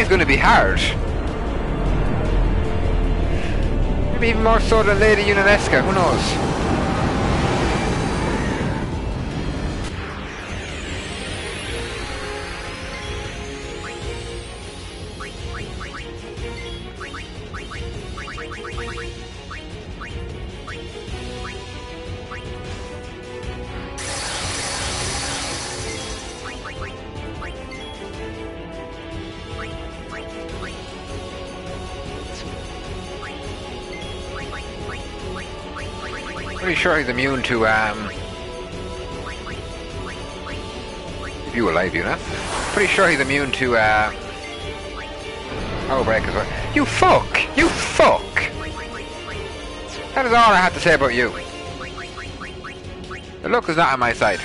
is going to be hard. Maybe even more so than Lady Yunalesca, who knows? Sure, he's immune to if you were alive, Yuna. Pretty sure he's immune to power break as well. You fuck! You fuck! That is all I have to say about you. The luck is not on my side.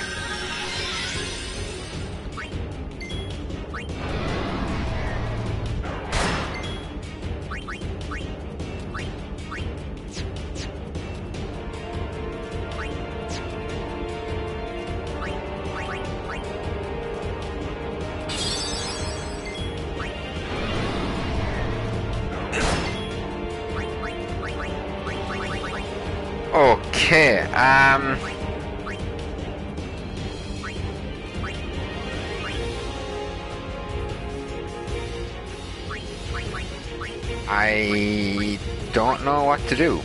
I don't know what to do.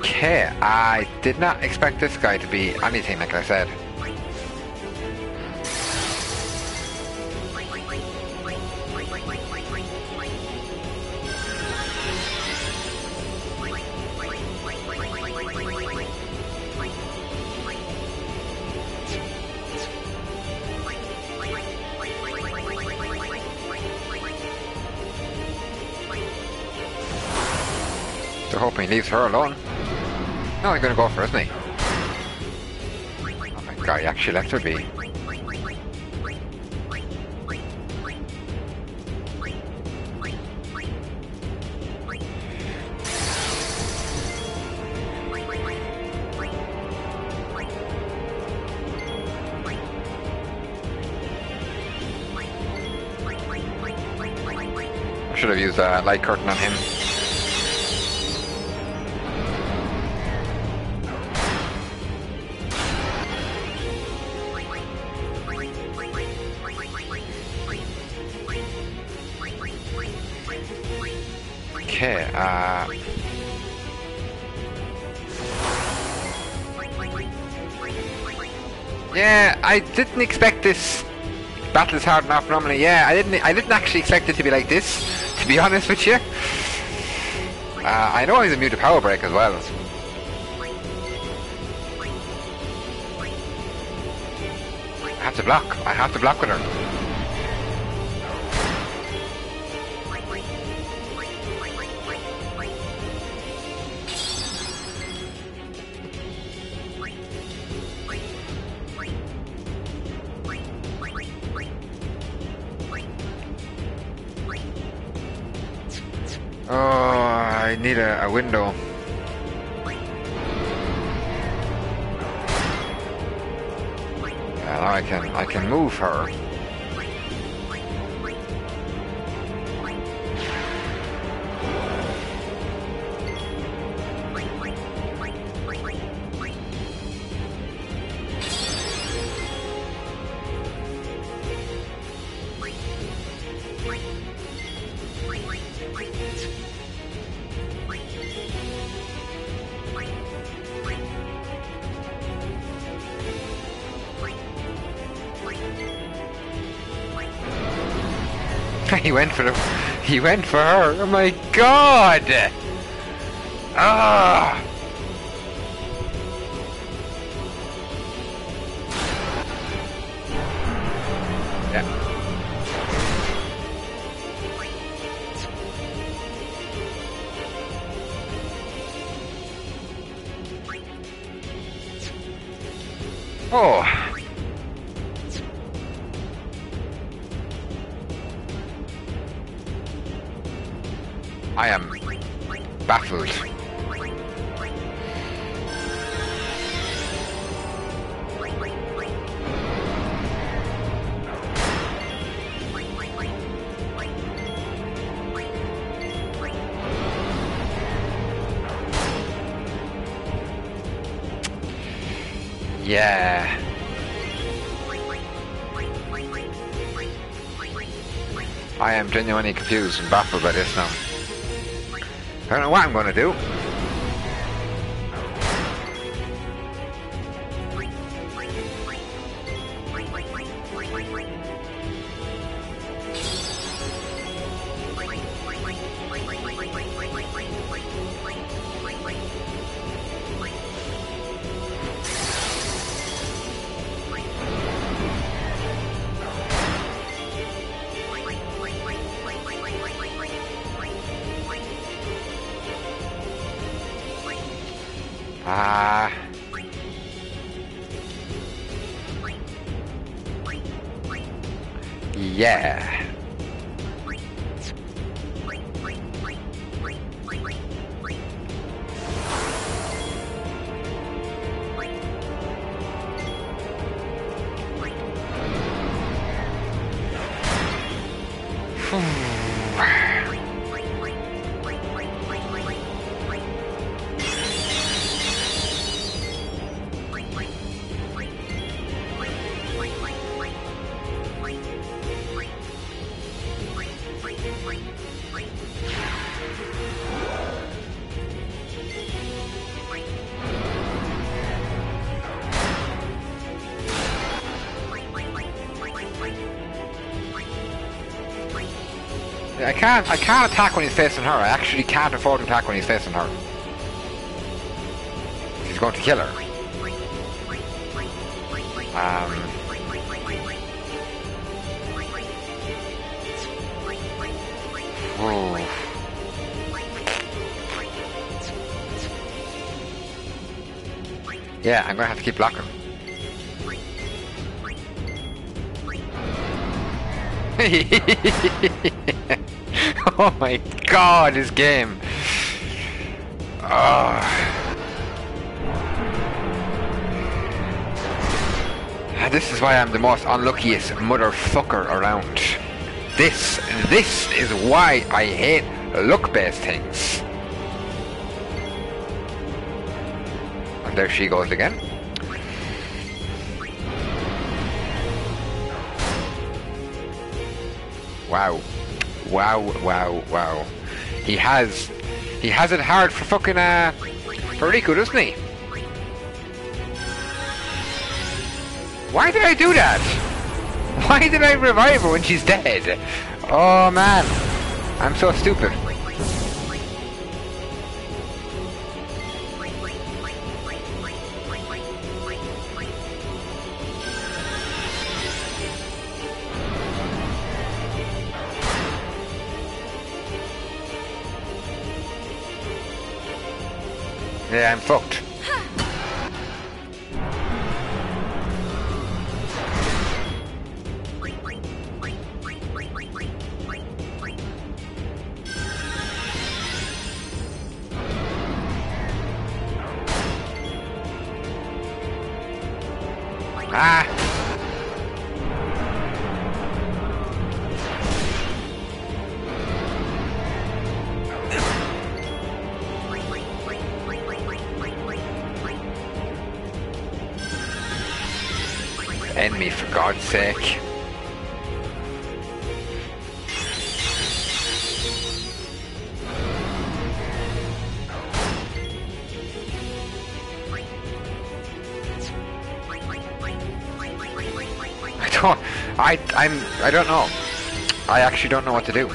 Okay, I did not expect this guy to be anything like I said. Hoping he leaves her alone. No, he's gonna go for it, isn't he? Oh my god, he actually left her be. I should have used a light curtain on him. Yeah, I didn't expect this. Battle's hard enough normally. Yeah, I didn't actually expect it to be like this, to be honest with you. I know he's immune to power break as well. I have to block. I have to block with her. Need a window. Yeah, now I can move her. He went for her. Oh my god! Ah! Yeah. Oh. I am baffled. Yeah. I am genuinely confused and baffled by this now. I don't know what I'm gonna do. Yeah. I can't attack when he's facing her. I actually can't afford to attack when he's facing her. He's going to kill her. Yeah, I'm gonna have to keep blocking. Oh my god, this game! This is why I'm the most unluckiest motherfucker around. This is why I hate luck-based things. And there she goes again. Wow. Wow, wow, wow. He has it hard for fucking, for Rikku, doesn't he? Why did I do that? Why did I revive her when she's dead? Oh man, I'm so stupid. Yeah, I'm fucked. Ah! End me, for God's sake. I don't know. I actually don't know what to do.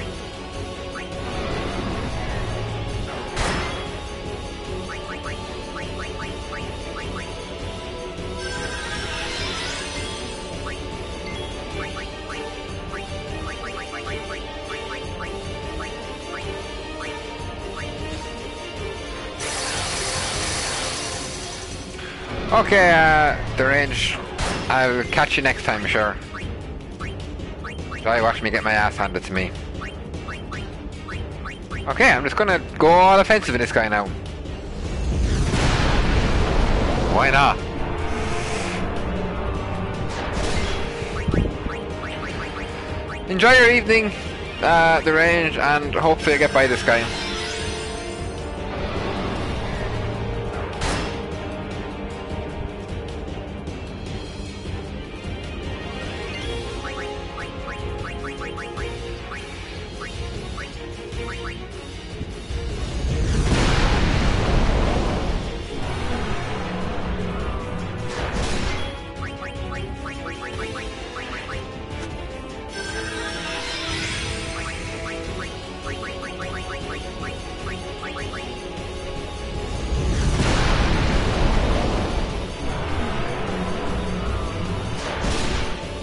Okay, Derange, I'll catch you next time, sure. Try watch me get my ass handed to me. Okay, I'm just gonna go all offensive in this guy now. Why not? Enjoy your evening, Derange, and hopefully I get by this guy.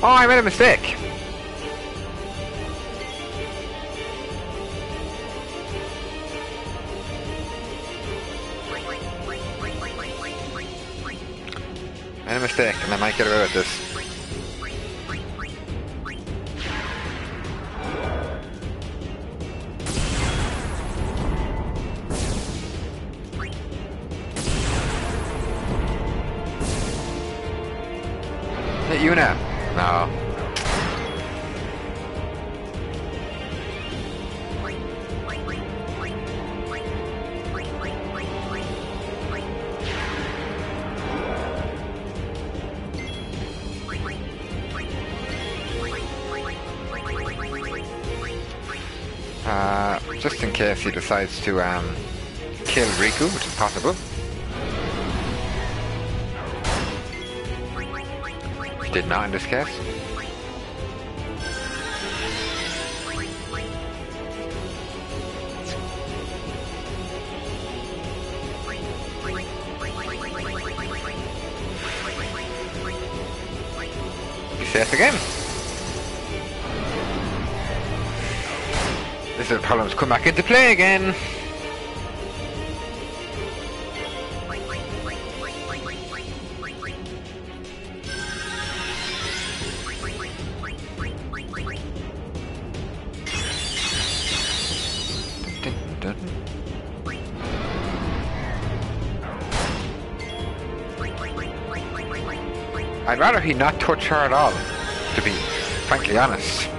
Oh, I made a mistake. Made a mistake, and I might get rid of this. Yuna. No. Just in case he decides to kill Rikku, which is possible. Did not in this case. You say it again. This is the problems come back into play again. I'd rather he not touch her at all, to be frankly honest.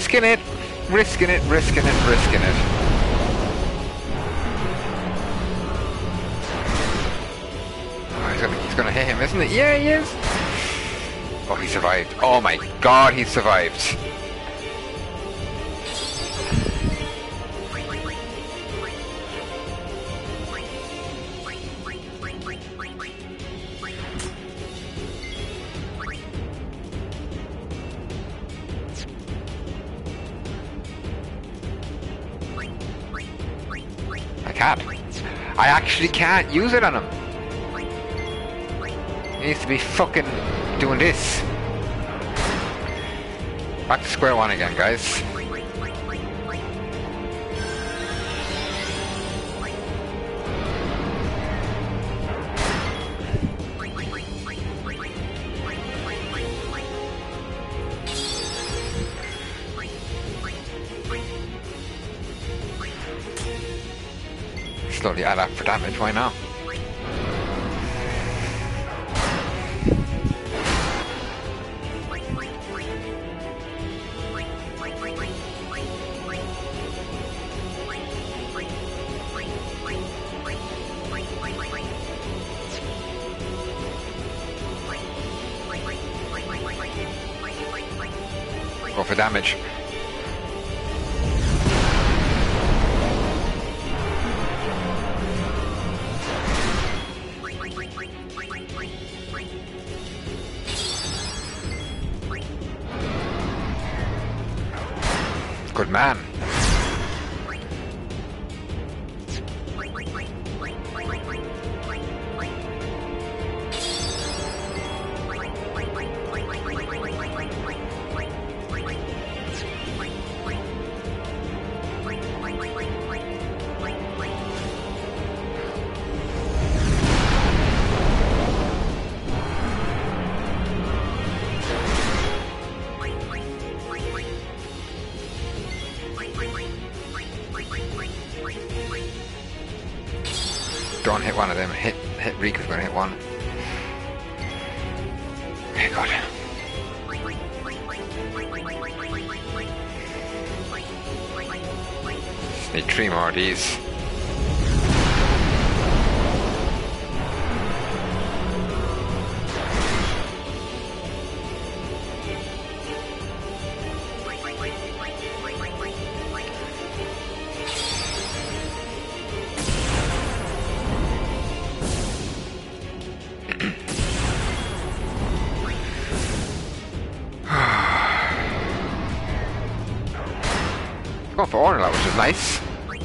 Risking it, risking it, risking it, risking it. Oh, he's gonna hit him, isn't it? Yeah, he is. Oh, he survived. Oh my God, he survived. I actually can't use it on him. He needs to be fucking doing this. Back to square one again, guys. Slowly add up for damage, why not? Go for damage. Good man. Don't hit one of them. Hit Rikku's gonna hit one. Oh God. Just need three more of these. off for Auron, which is nice. I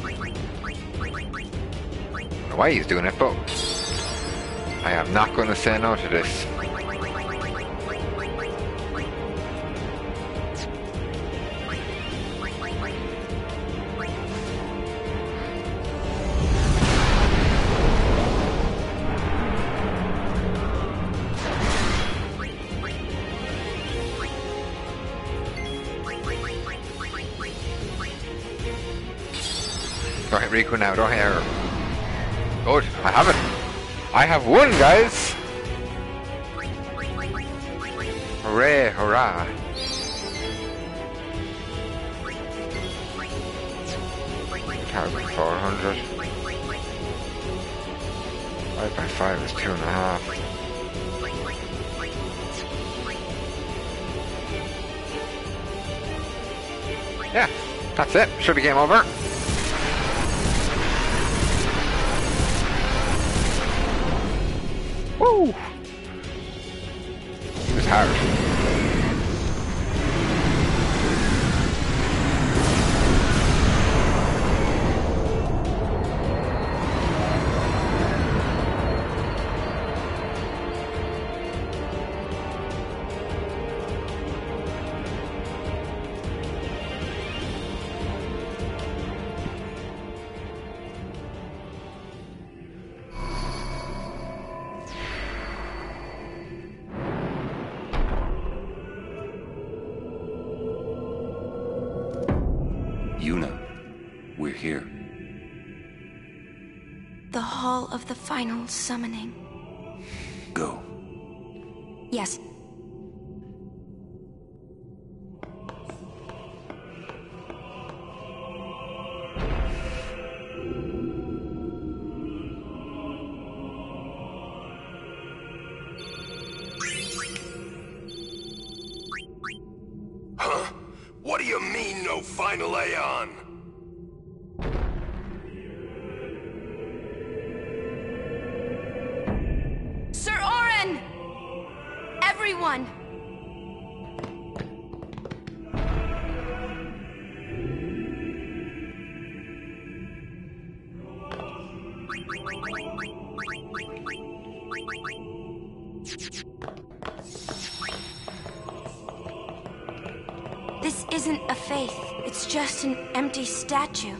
don't know why he's doing it, but I am not going to say no to this. Don't hit Rikku now, don't hit her. Good, I have it. I have won, guys! Hooray, hurrah. Carbon 400. 5x5 is 2.5. Yeah, that's it. Should be game over. Woo! He was hard. Of the final summoning. Go. Yes. Huh? What do you mean, no final Aeon? This isn't a faith, it's just an empty statue.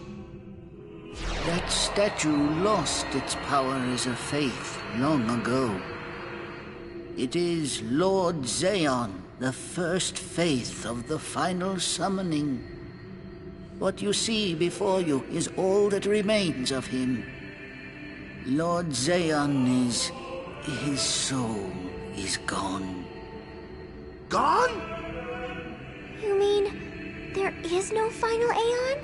That statue lost its power as a faith long ago. It is Lord Zeon, the first faith of the final summoning. What you see before you is all that remains of him. Lord Zeon is... his soul is gone. Gone? You mean there is no final Aeon?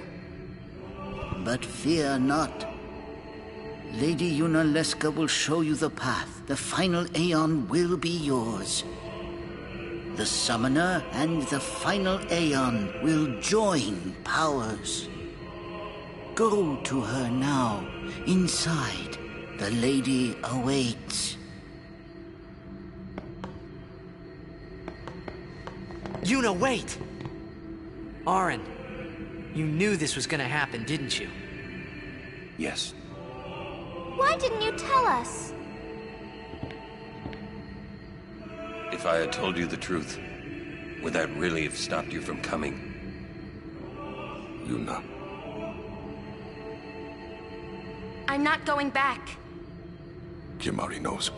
But fear not. Lady Yunalesca will show you the path. The final Aeon will be yours. The Summoner and the final Aeon will join powers. Go to her now. Inside, the Lady awaits. Yuna, wait! Auron, you knew this was gonna happen, didn't you? Yes. Why didn't you tell us? If I had told you the truth, would that really have stopped you from coming? Yuna. I'm not going back. Kimahri knows.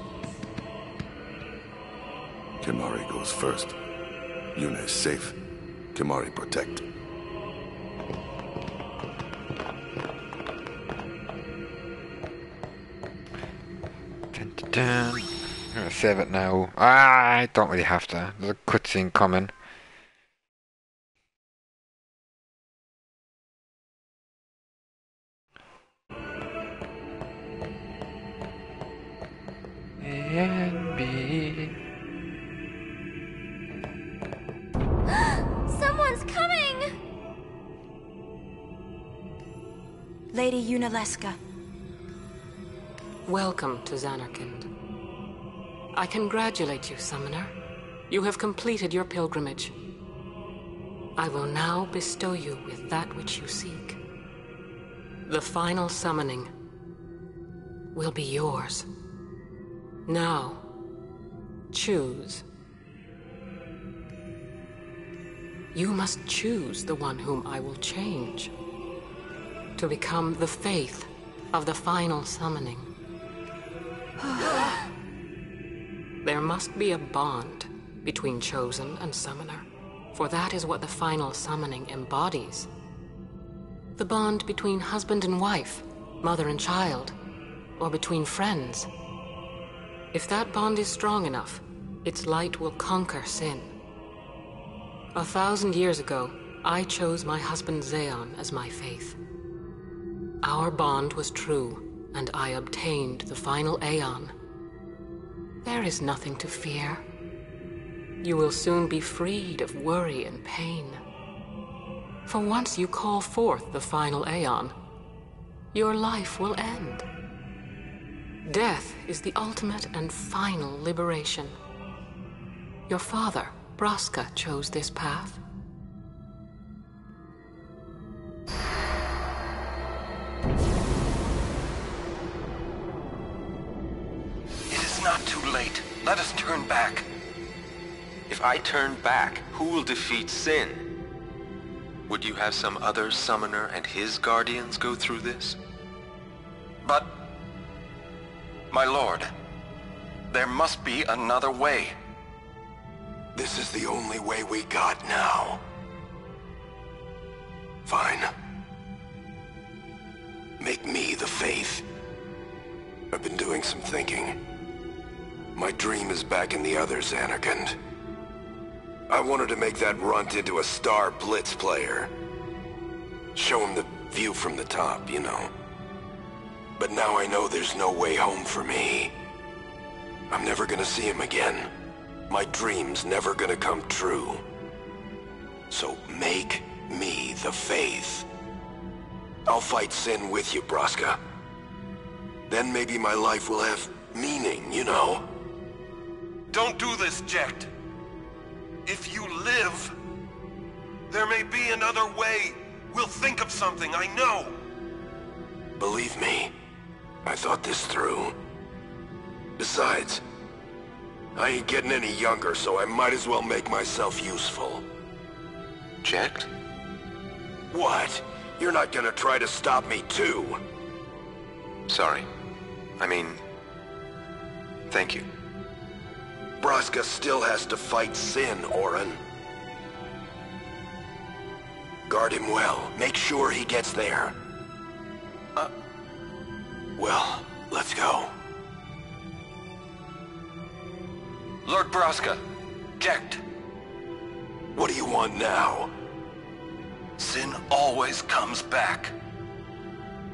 Kimahri goes first. Yuna is safe. Kimahri protect. I'm gonna save it now. I don't really have to. There's a cutscene coming. Someone's coming! Lady Yunalesca. Welcome to Zanarkand. I congratulate you, Summoner. You have completed your pilgrimage. I will now bestow you with that which you seek. The final summoning will be yours. Now, choose. You must choose the one whom I will change to become the faith of the final summoning. There must be a bond between chosen and summoner, for that is what the final summoning embodies. The bond between husband and wife, mother and child, or between friends. If that bond is strong enough, its light will conquer sin. 1,000 years ago, I chose my husband Zeon as my faith. Our bond was true, and I obtained the final Aeon. There is nothing to fear. You will soon be freed of worry and pain. For once you call forth the final Aeon, your life will end. Death is the ultimate and final liberation. Your father, Braska, chose this path. It is not too late. Let us turn back. If I turn back, who will defeat Sin? Would you have some other summoner and his guardians go through this? But, my lord, there must be another way. This is the only way we got now. Fine. Make me the faith. I've been doing some thinking. My dream is back in the other Zanarkand. I wanted to make that runt into a star blitz player. Show him the view from the top, you know. But now I know there's no way home for me. I'm never gonna see him again. My dream's never gonna come true. So make me the faith. I'll fight sin with you, Braska. Then maybe my life will have meaning, you know. Don't do this, Jecht. If you live, there may be another way. We'll think of something, I know. Believe me, I thought this through. Besides, I ain't getting any younger, so I might as well make myself useful. Jecht? What? You're not gonna try to stop me too? Sorry. I mean, thank you. Braska still has to fight Sin, Auron. Guard him well. Make sure he gets there. Well, let's go. Lord Braska, Jecht. What do you want now? Sin always comes back.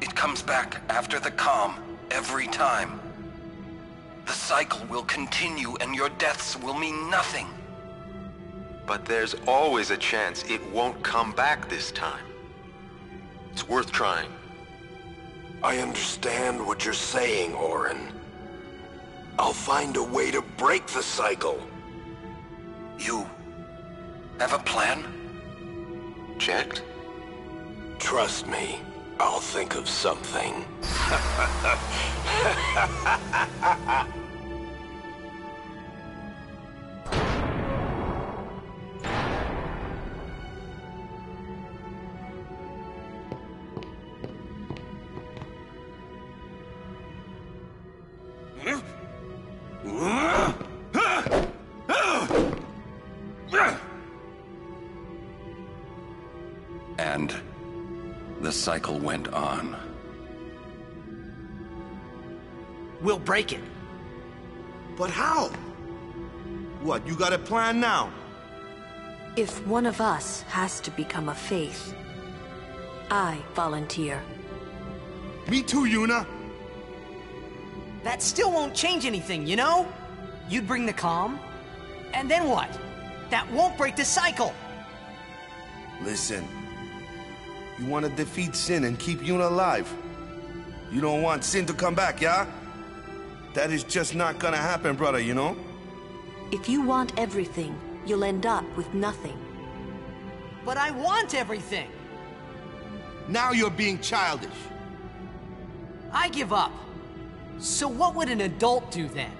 It comes back after the calm, every time. The cycle will continue and your deaths will mean nothing. But there's always a chance it won't come back this time. It's worth trying. I understand what you're saying, Auron. I'll find a way to break the cycle. You have a plan? Jecht? Trust me, I'll think of something. And the cycle went on. We'll break it. But how? What, you got a plan now? If one of us has to become a faith, I volunteer. Me too, Yuna. That still won't change anything, you know? You'd bring the calm, and then what? That won't break the cycle. Listen, you want to defeat Sin and keep Yuna alive. You don't want Sin to come back, yeah? That is just not gonna happen, brother, you know? If you want everything, you'll end up with nothing. But I want everything! Now you're being childish. I give up. So what would an adult do then?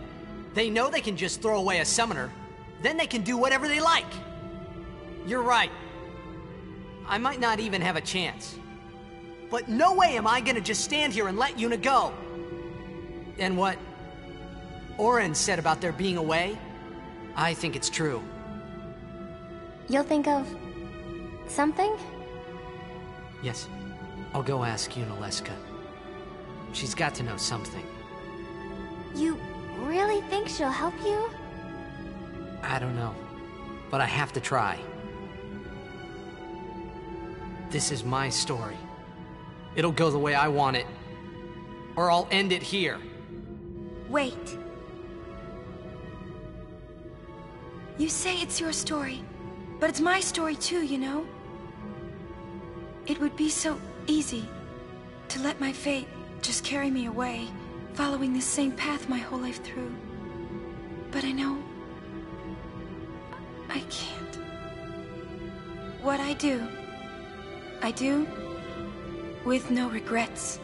They know they can just throw away a summoner. Then they can do whatever they like. You're right. I might not even have a chance. But no way am I gonna just stand here and let Yuna go. And what Auron said about there being a way, I think it's true. You'll think of something? Yes. I'll go ask Yunalesca. She's got to know something. You really think she'll help you? I don't know, but I have to try. This is my story. It'll go the way I want it, or I'll end it here. Wait. You say it's your story, but it's my story too, you know? It would be so easy to let my fate just carry me away, following the same path my whole life through. But I know I can't. What I do with no regrets.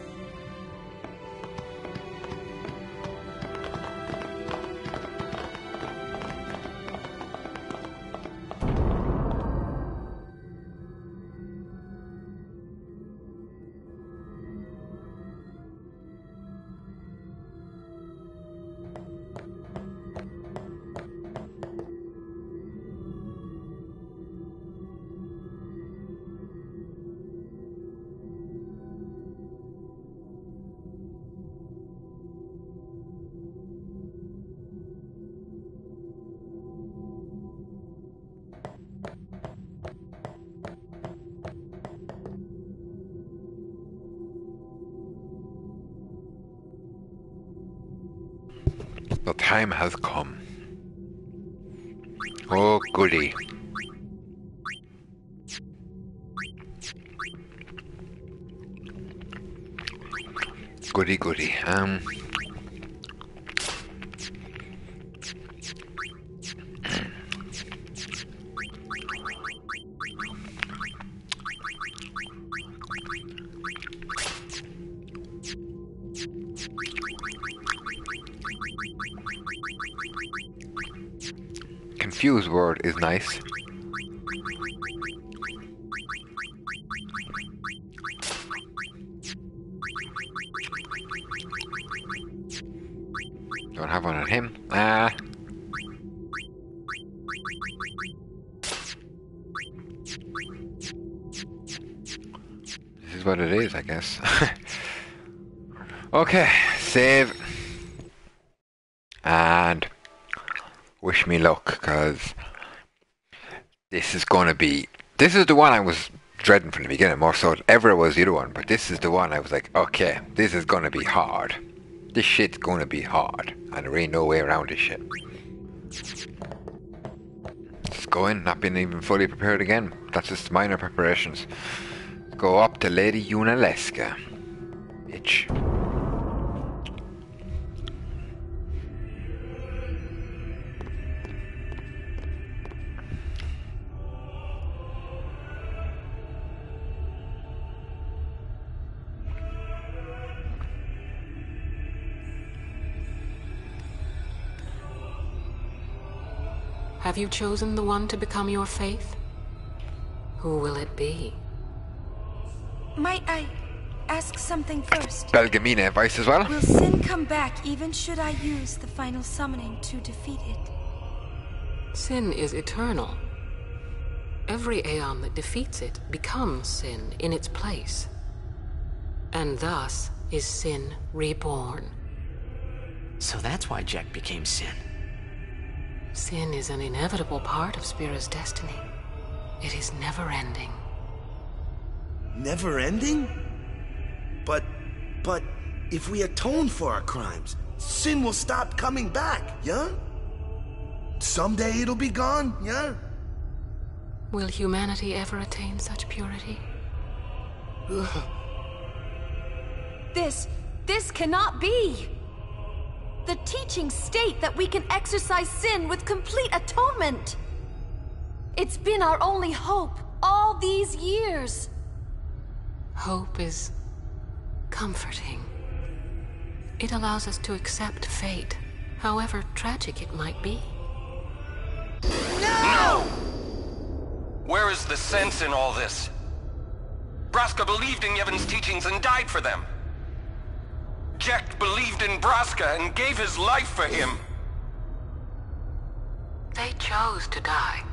The time has come. Oh, goody. Goody, goody. Confuse word is nice. Don't have one on him. Ah. This is what it is, I guess. Okay, save. And wish me luck, because this is going to be... This is the one I was dreading from the beginning, more so than ever was the other one, but this is the one I was like, okay, this is going to be hard. This shit's going to be hard, and there ain't no way around this shit. Just going, not being even fully prepared again. That's just minor preparations. Go up to Lady Yunalesca. Bitch. Have you chosen the one to become your faith? Who will it be? Might I ask something first? Belgamina advice as well. Will Sin come back even should I use the final summoning to defeat it? Sin is eternal. Every Aeon that defeats it becomes Sin in its place. And thus is Sin reborn. So that's why Jecht became Sin. Sin is an inevitable part of Spira's destiny. It is never-ending. Never-ending? But if we atone for our crimes, Sin will stop coming back, yeah? Someday it'll be gone, yeah? Will humanity ever attain such purity? Ugh. This cannot be! The teachings state that we can exercise Sin with complete atonement. It's been our only hope all these years. Hope is comforting. It allows us to accept fate, however tragic it might be. No! Where is the sense in all this? Braska believed in Yevon's teachings and died for them. Jecht believed in Braska and gave his life for him. They chose to die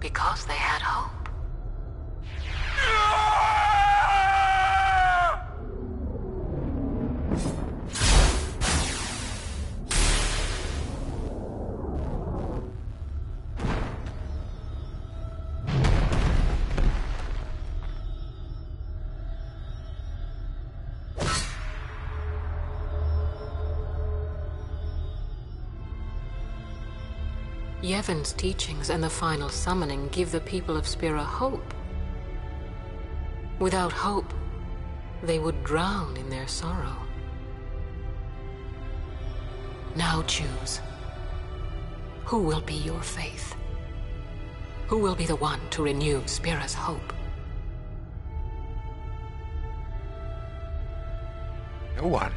because they had hope. Yevon's teachings and the final summoning give the people of Spira hope. Without hope, they would drown in their sorrow. Now choose. Who will be your faith? Who will be the one to renew Spira's hope? No one.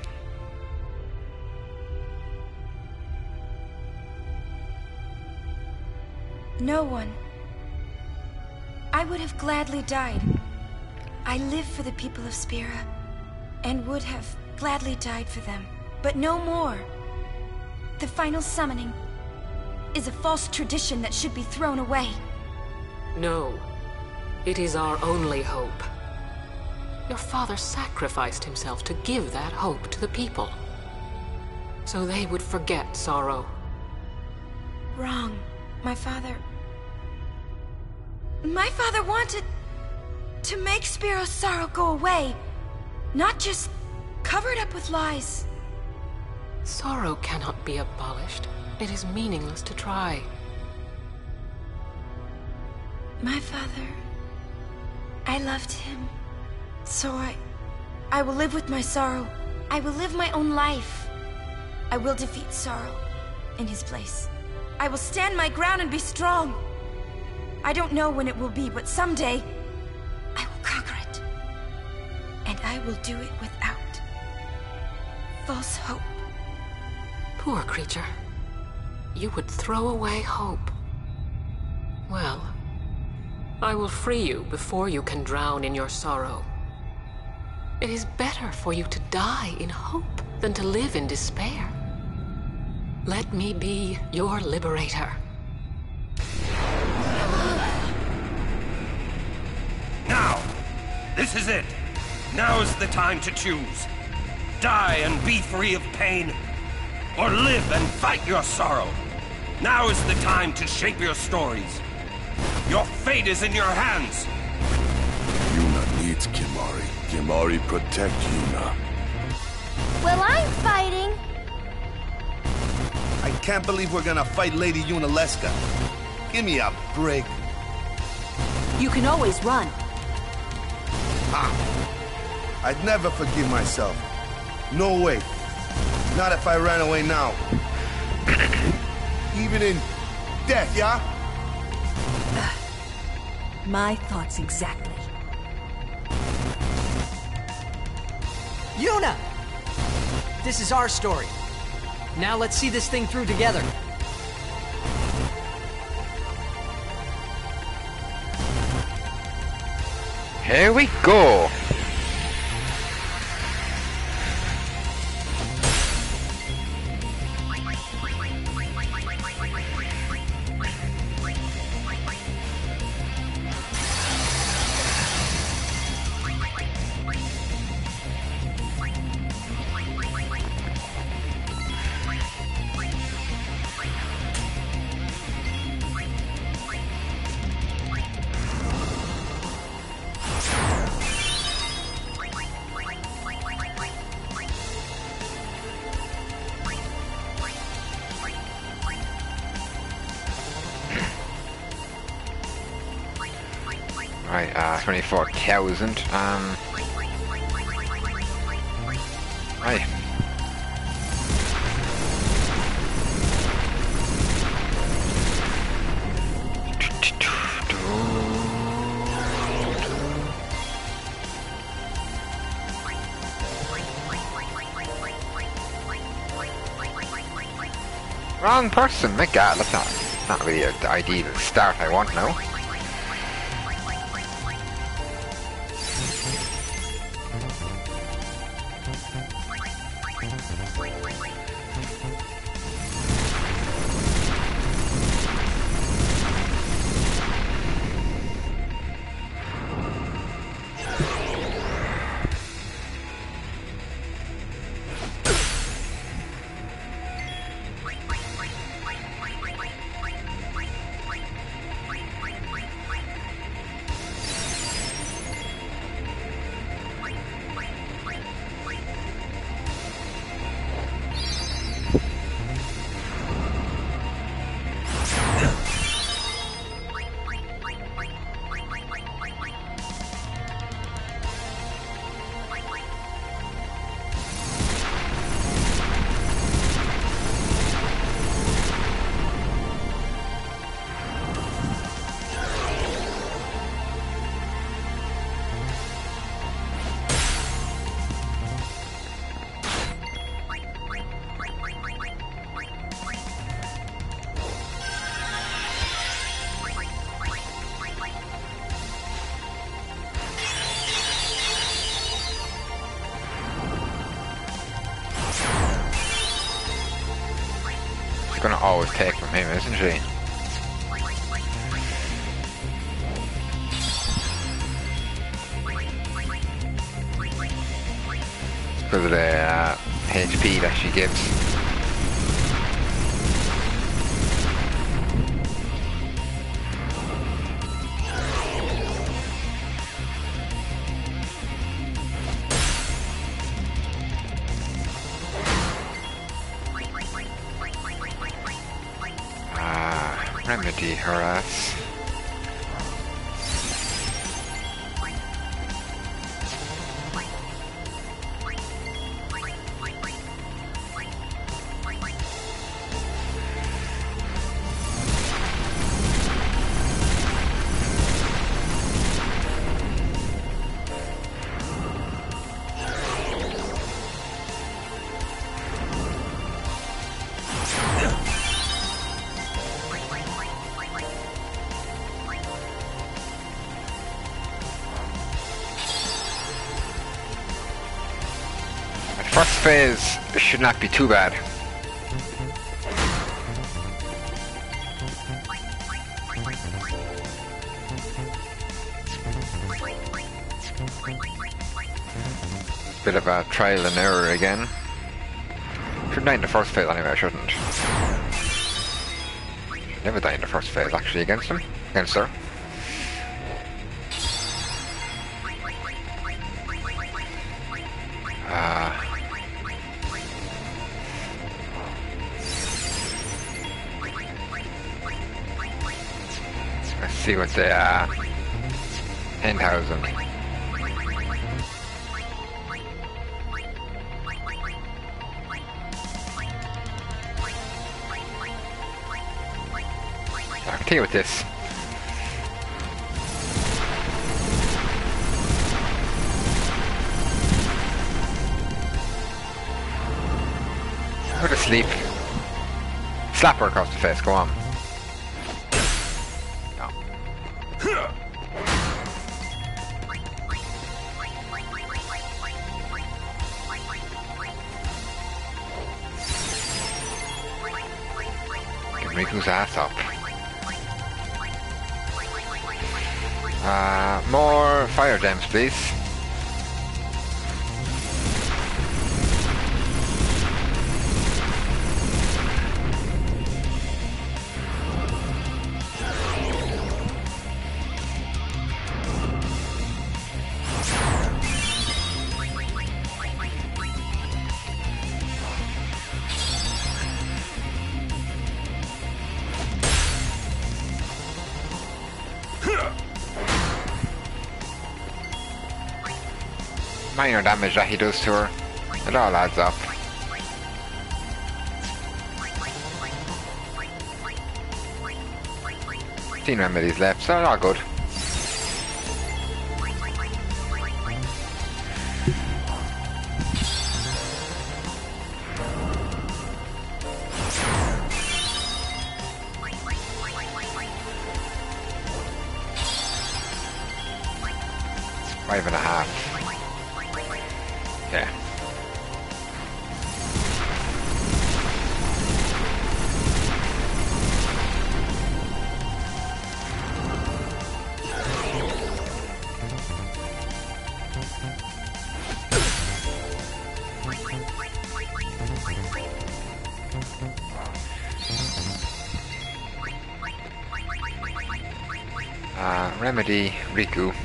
No one. I would have gladly died. I live for the people of Spira, and would have gladly died for them. But no more. The final summoning is a false tradition that should be thrown away. No. It is our only hope. Your father sacrificed himself to give that hope to the people, so they would forget sorrow. Wrong. My father wanted to make Spira's sorrow go away, not just cover it up with lies. Sorrow cannot be abolished. It is meaningless to try. My father, I loved him, so I will live with my sorrow. I will live my own life. I will defeat sorrow in his place. I will stand my ground and be strong. I don't know when it will be, but someday I will conquer it. And I will do it without false hope. Poor creature. You would throw away hope. Well, I will free you before you can drown in your sorrow. It is better for you to die in hope than to live in despair. Let me be your liberator. Now! This is it! Now's the time to choose. Die and be free of pain, or live and fight your sorrow. Now is the time to shape your stories. Your fate is in your hands. Yuna needs Kimahri. Kimahri, protect Yuna. Well, I'm fighting. I can't believe we're gonna fight Lady Yunalesca. Give me a break. You can always run. Ha! I'd never forgive myself. No way. Not if I ran away now. Even in death, yeah? My thoughts exactly. Yuna! This is our story. Now let's see this thing through together. Here we go. Right, 24,000. Right. Wrong person! My god, that's not really an ID to start I want, no? Always take from him, isn't she? Because of the HP that she gives. Harass. Phase should not be too bad. Bit of a trial and error again. Should die in the first phase anyway, I shouldn't. Never die in the first phase actually against him. Against her. See what they are. Endhausen. I'll continue with this. Go to sleep. Slap her across the face, go on. Rikku's ass up. More fire dams, please. Minor damage that he does to her. It all adds up. Teen remedies left, so it's all good. 5.5. Yeah. Remedy Rikku.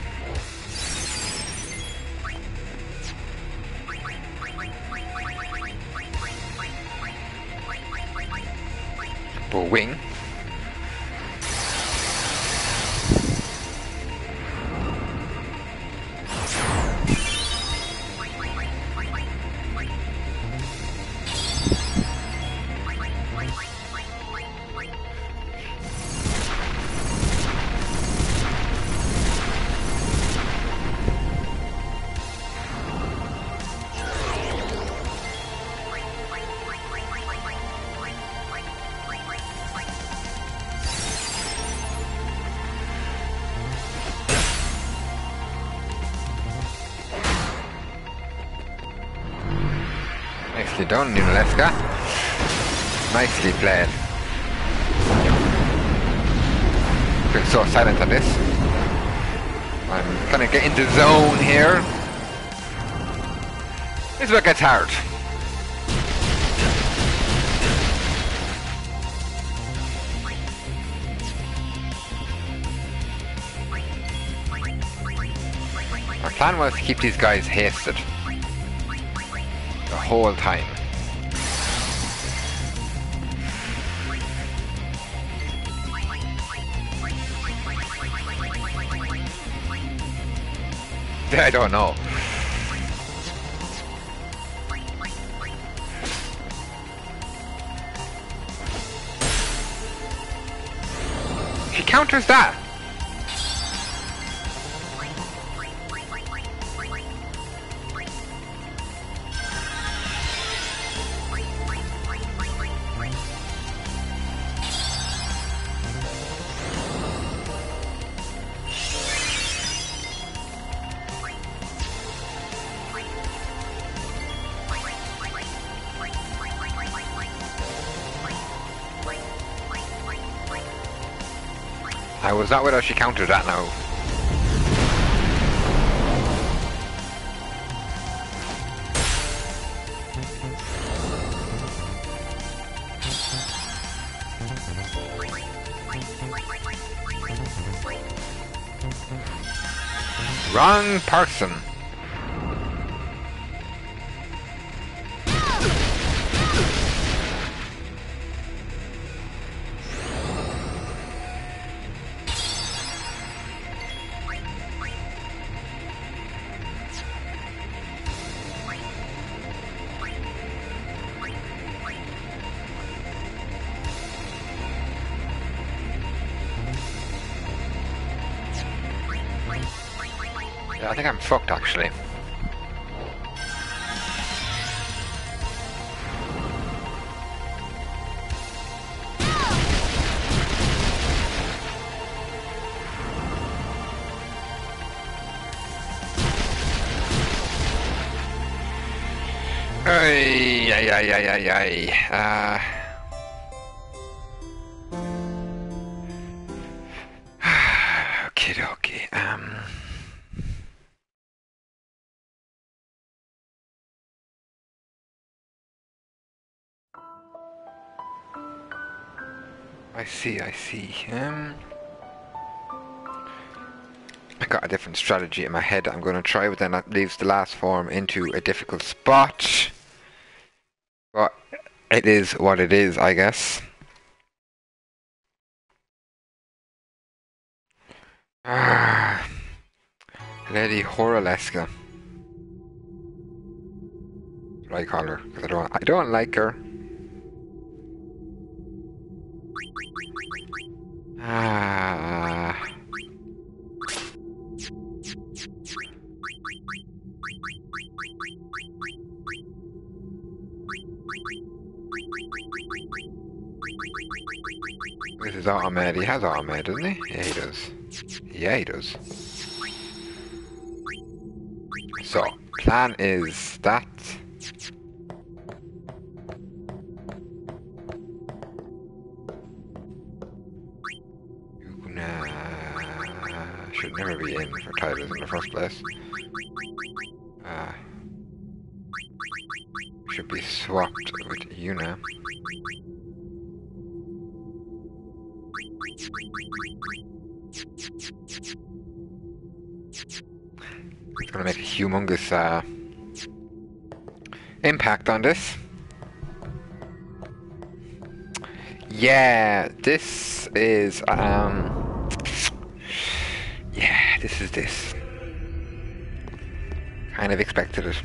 Bowing. Done, Yunalesca. Nicely played. Been so silent on this. I'm gonna get into the zone here. This is what gets hard. Our plan was to keep these guys hasted the whole time. I don't know. He counters that. I was not whether she countered that now. Wrong person. I think I'm fucked, actually. Ay, ay, ay, ay, ay, ay. Okay, okay. I see, I see. I got a different strategy in my head that I'm going to try, but then that leaves the last form into a difficult spot. But it is what it is, I guess. Ah, Lady Yunalesca. That's what I call her, because I don't like her. This is automatic. He has automatic, doesn't he? Yeah, he does. So, plan is that. Yuna should never be in for titles in the first place. Should be swapped with Yuna. It's gonna make a humongous impact on this. Yeah, this is yeah, this is this. Kind of expected it.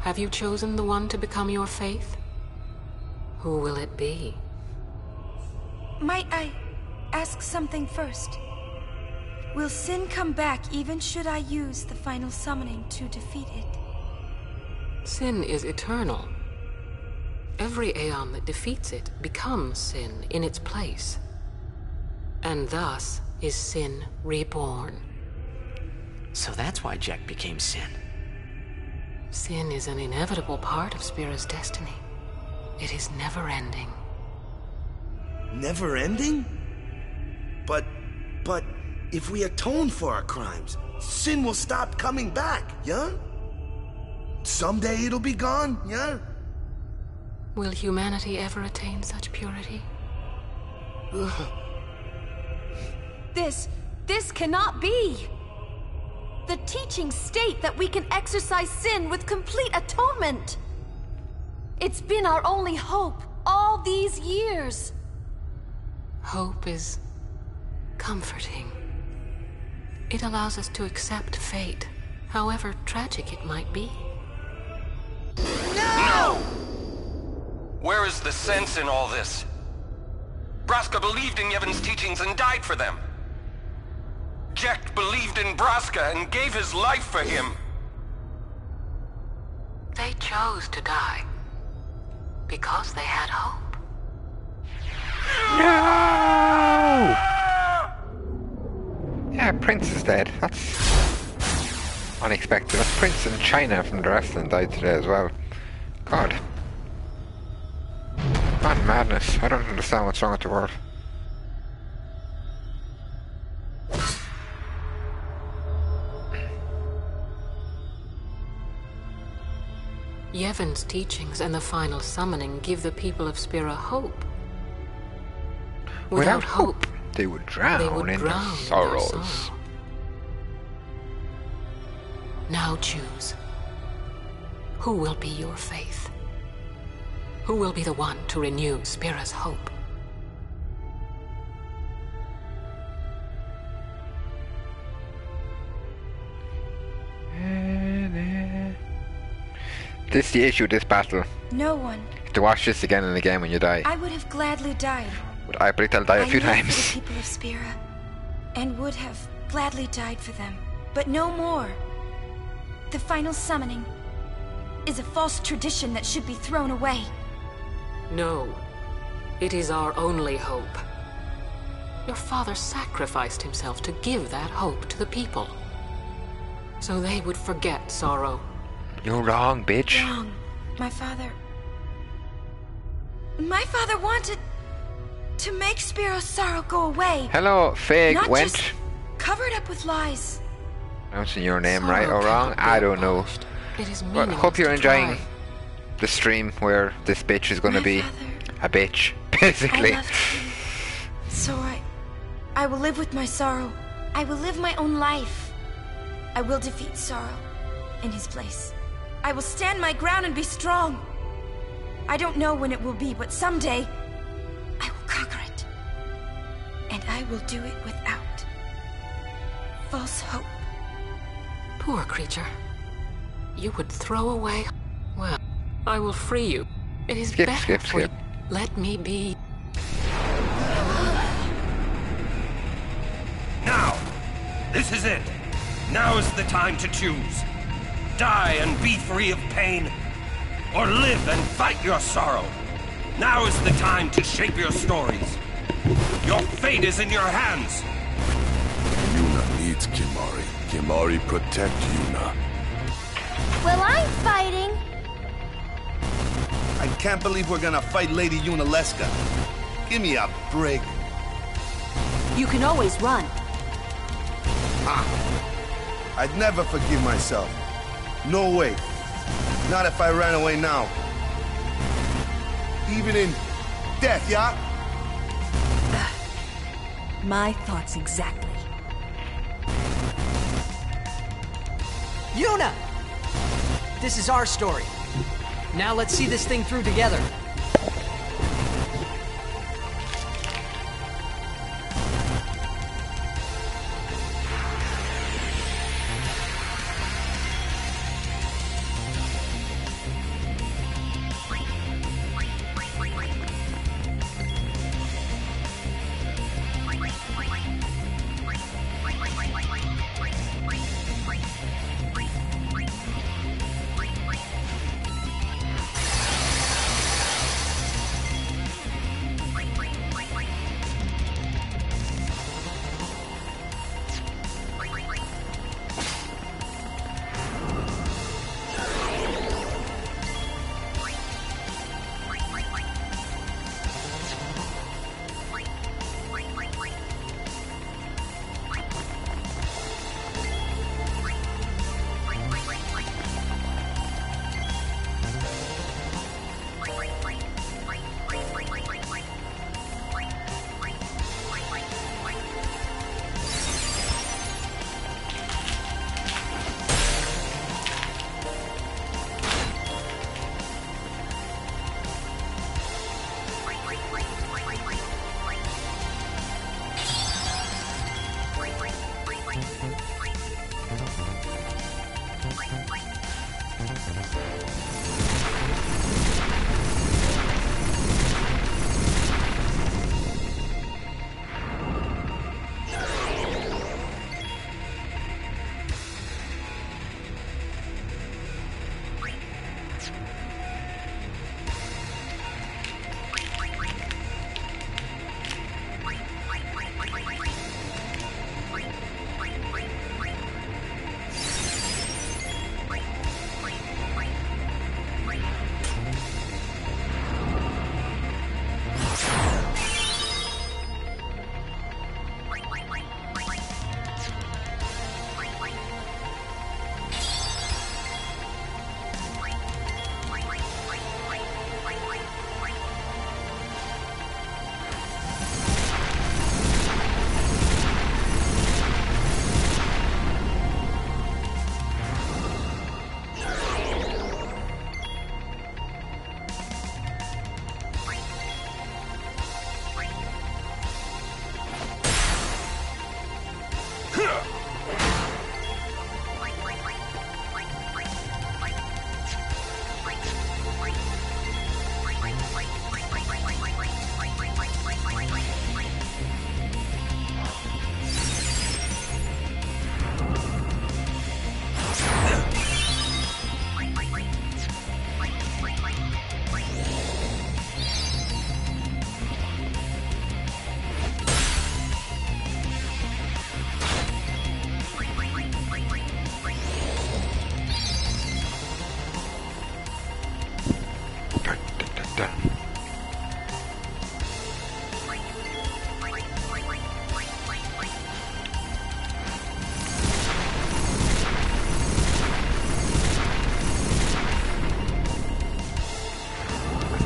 Have you chosen the one to become your faith? Who will it be? Might I ask something first? Will Sin come back even should I use the final summoning to defeat it? Sin is eternal. Every Aeon that defeats it becomes Sin in its place. And thus is Sin reborn. So that's why Jecht became Sin. Sin is an inevitable part of Spira's destiny. It is never-ending. Never-ending? But if we atone for our crimes, Sin will stop coming back, yeah? Someday it'll be gone, yeah? Will humanity ever attain such purity? This cannot be! The teachings state that we can exercise Sin with complete atonement. It's been our only hope all these years. Hope is comforting. It allows us to accept fate, however tragic it might be. No! Where is the sense in all this? Braska believed in Yevon's teachings and died for them. Jecht believed in Braska and gave his life for him. They chose to die because they had hope. No! Yeah, Prince is dead. That's unexpected. That's Prince in China from the wrestling died today as well. God. What madness. I don't understand what's wrong with the world. Yevon's teachings and the final summoning give the people of Spira hope. Without hope, they would drown in their sorrows. Now choose. Who will be your faith? Who will be the one to renew Spira's hope? This is the issue of this battle. No one. You have to watch this again and again when you die. I would have gladly died. But I predict I'll die a few times. For the people of Spira, and would have gladly died for them, but no more. The final summoning is a false tradition that should be thrown away. No, it is our only hope. Your father sacrificed himself to give that hope to the people, so they would forget sorrow. You're wrong, bitch. Wrong. My father wanted to make Spira's sorrow go away. Hello, Fig. Not went. Just covered up with lies. Pronouncing your name sorrow right or wrong? I don't know. It is meaningless. But hope you're enjoying the stream where this bitch is going to be a bitch, basically. I loved you. So I will live with my sorrow. I will live my own life. I will defeat sorrow in his place. I will stand my ground and be strong. I don't know when it will be, but someday I will conquer it. And I will do it without false hope. Poor creature. You would throw away. Well, I will free you. It is better for you. Let me be. Now! This is it! Now is the time to choose. Die and be free of pain, or live and fight your sorrow. Now is the time to shape your stories. Your fate is in your hands. Yuna needs Kimahri. Kimahri, protect Yuna. Well, I'm fighting. I can't believe we're gonna fight Lady Yunalesca. Give me a break. You can always run. Ha! I'd never forgive myself. No way. Not if I ran away now. Even in death, yeah? My thoughts exactly. Yuna! This is our story. Now let's see this thing through together.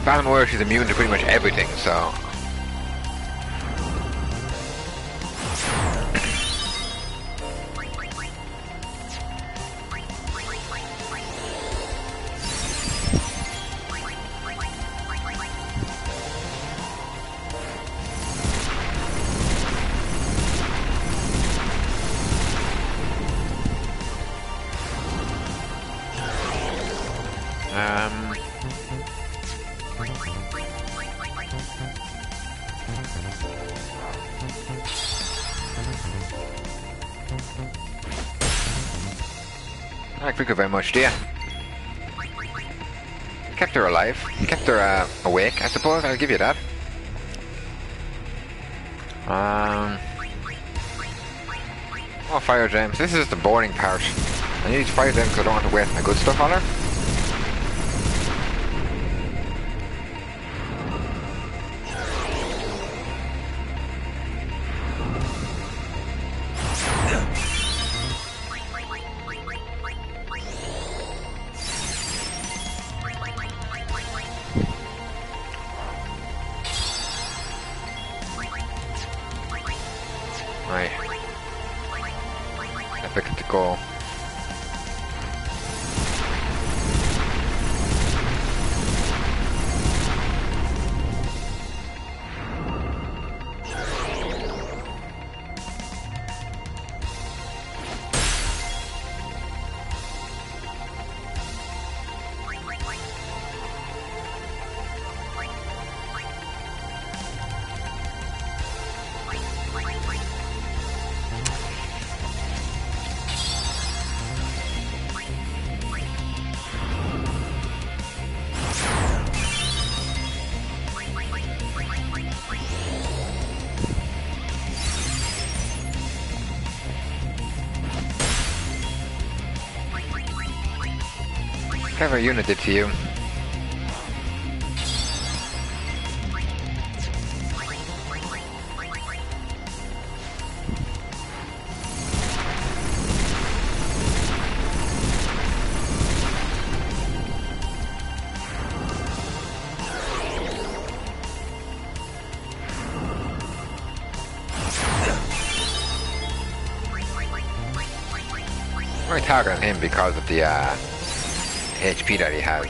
Found where she's immune to pretty much everything, so... Not Rikku very much, dear. Kept her alive. Kept her awake, I suppose. I'll give you that. More fire gems. This is the boring part. I need to fire gems because I don't want to waste my good stuff on her. Whatever Yuna did to you. We're targeting him because of the HP that he has.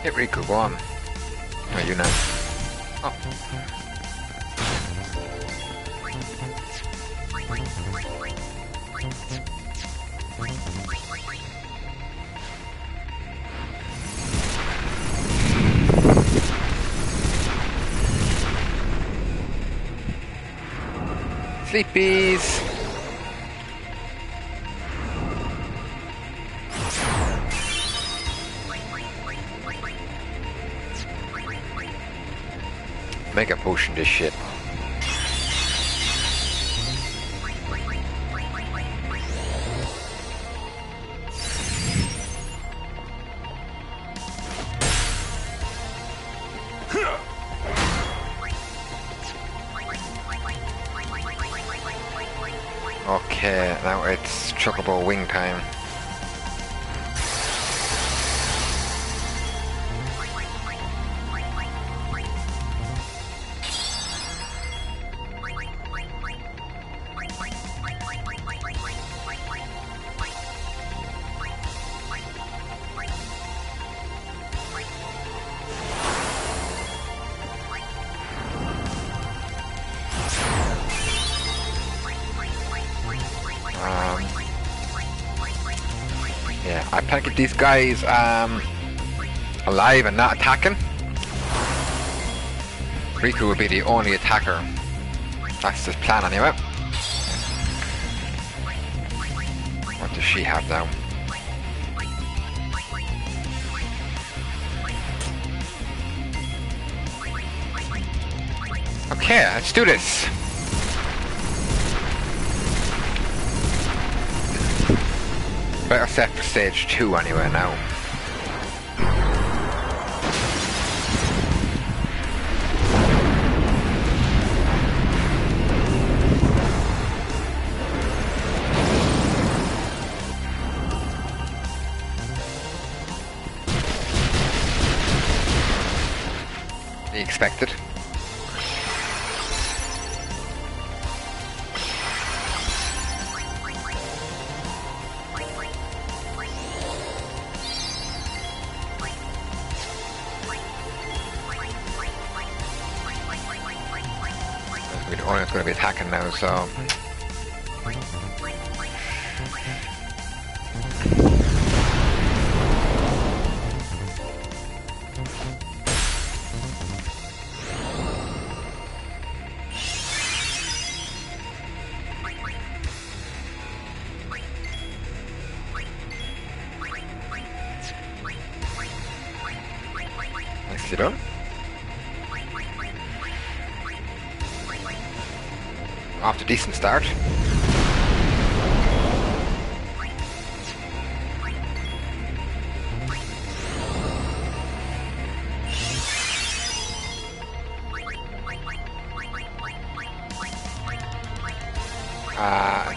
Hey Rikku, go on. Oh, you know. Oh. Sleepies! Make a potion this shit. Okay, now it's Chocobo wing time. I plan to keep these guys alive and not attacking. Rikku will be the only attacker. That's his plan anyway. What does she have now? Okay, let's do this. Better set for stage 2 anyway now. The expected. Orion's going to be attacking now, so... After a decent start.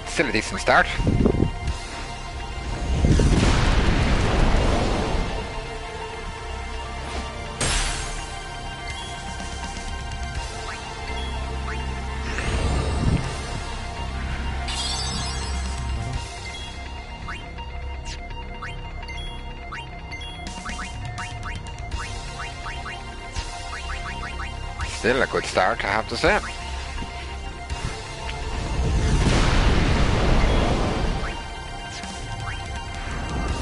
Still a decent start. Still a good start, I have to say.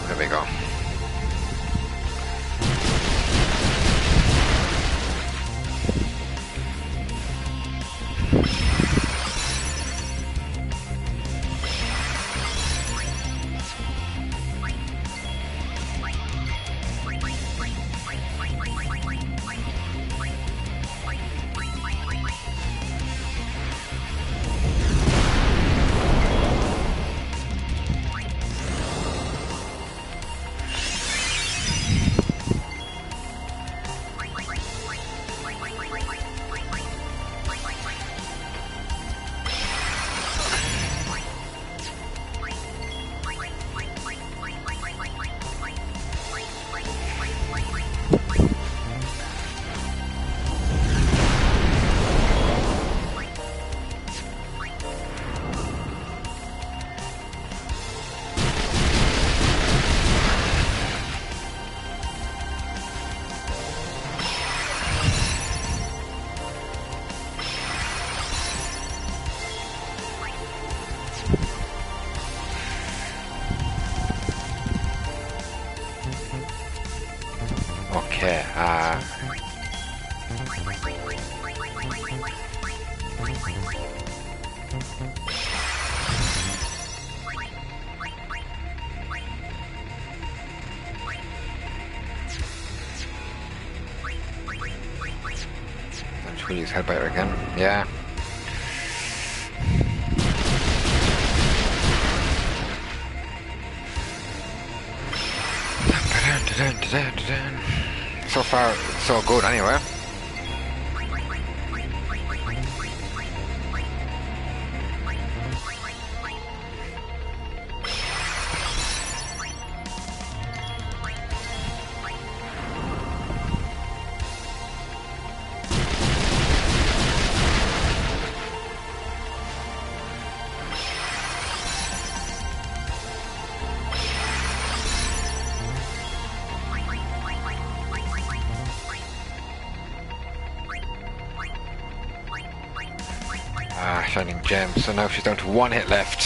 There we go. We use headbiter again. Yeah. So far, so good anyway. Shining gem, so now she's down to one hit left.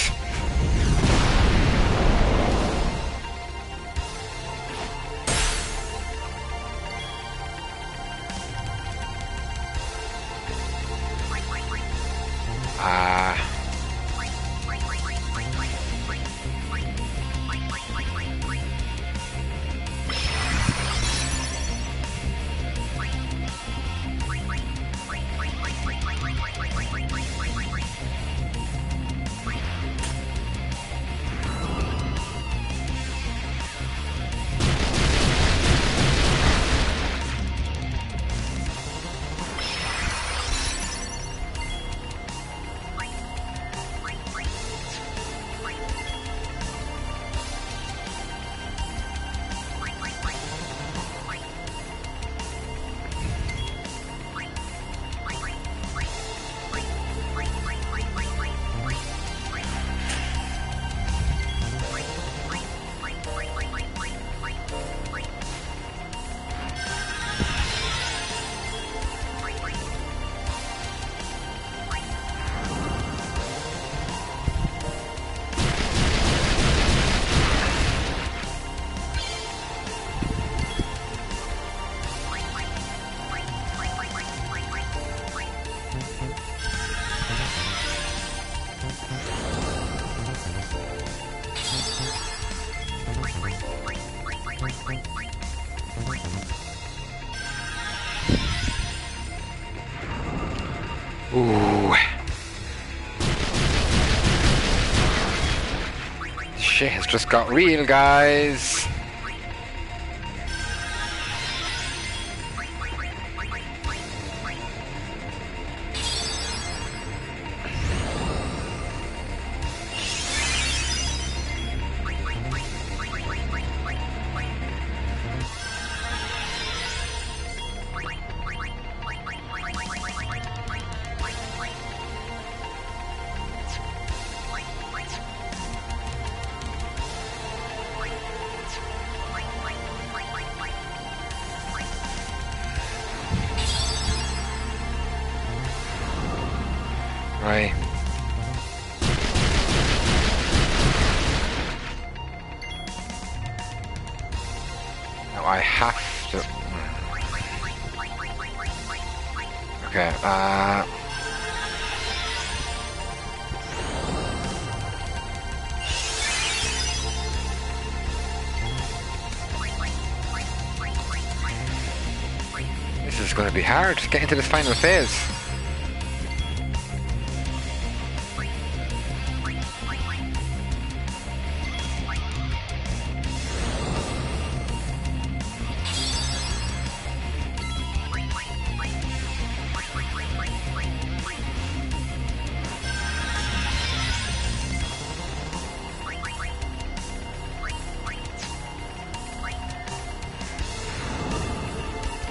Ooh. Shit has just got real, guys. Hard to get into this final phase.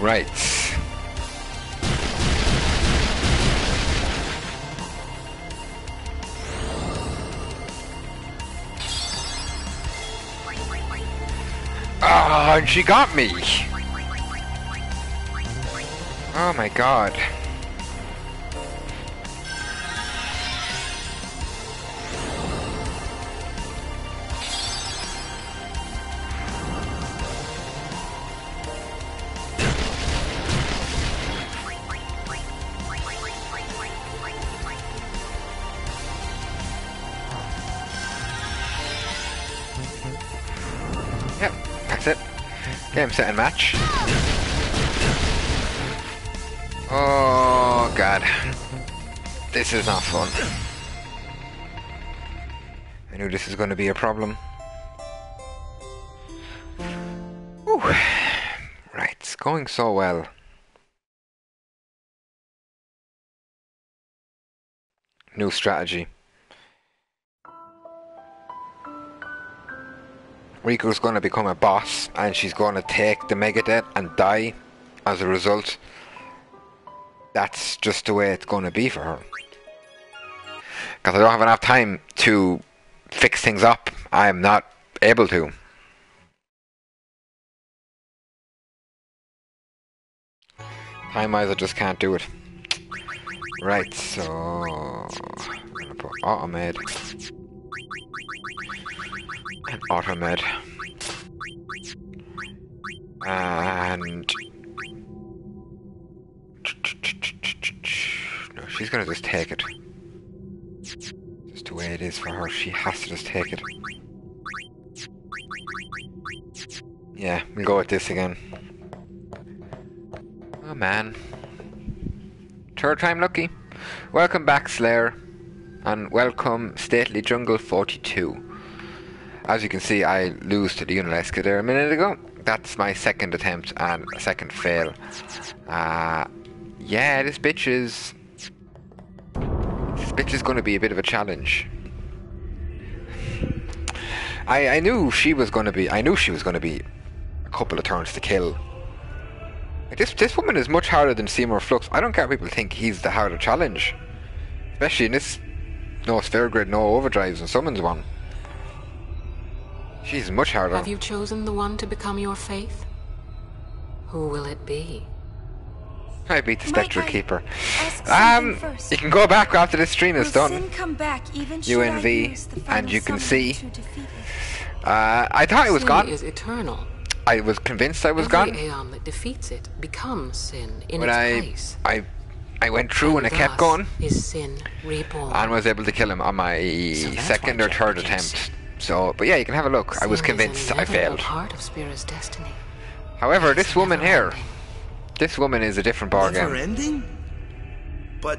Right. And she got me! Oh my god. Game, set, and match. Oh god, this is not fun. I knew this was going to be a problem. Whew. Right, it's going so well. New strategy. Rikku's going to become a boss, and she's going to take the Megadeath and die as a result. That's just the way it's going to be for her. Because I don't have enough time to fix things up. I am not able to. Time-wise, I just can't do it. Right, so... I'm going to put Automate. And Automed. And... no, she's gonna just take it. Just the way it is for her, she has to just take it. Yeah, we'll go with this again. Oh man. Third time lucky. Welcome back, Slayer. And welcome, Stately Jungle 42. As you can see, I lose to the Yunalesca there a minute ago. That's my second attempt and a second fail. Yeah, this bitch is going to be a bit of a challenge. I knew she was going to be. I knew she was going to be a couple of turns to kill. Like this woman is much harder than Seymour Flux. I don't care. People think he's the harder challenge, especially in this no sphere grid, no overdrives, and summons one. She's much harder. Have you chosen the one to become your faith? Who will it be? I beat the Spectral Keeper. You can go back after this stream is done. Come back, even UNV, and you can see. I thought it was gone. Is eternal. I was convinced I was gone. Aeon that defeats it becomes sin in its place. I went through and I kept going. Is sin reborn? And was able to kill him on my second or third attempt. So, but yeah, you can have a look. Sin I was convinced I failed. Part of Spira's destiny. However, this woman here, this woman is a different ballgame. Never ending? But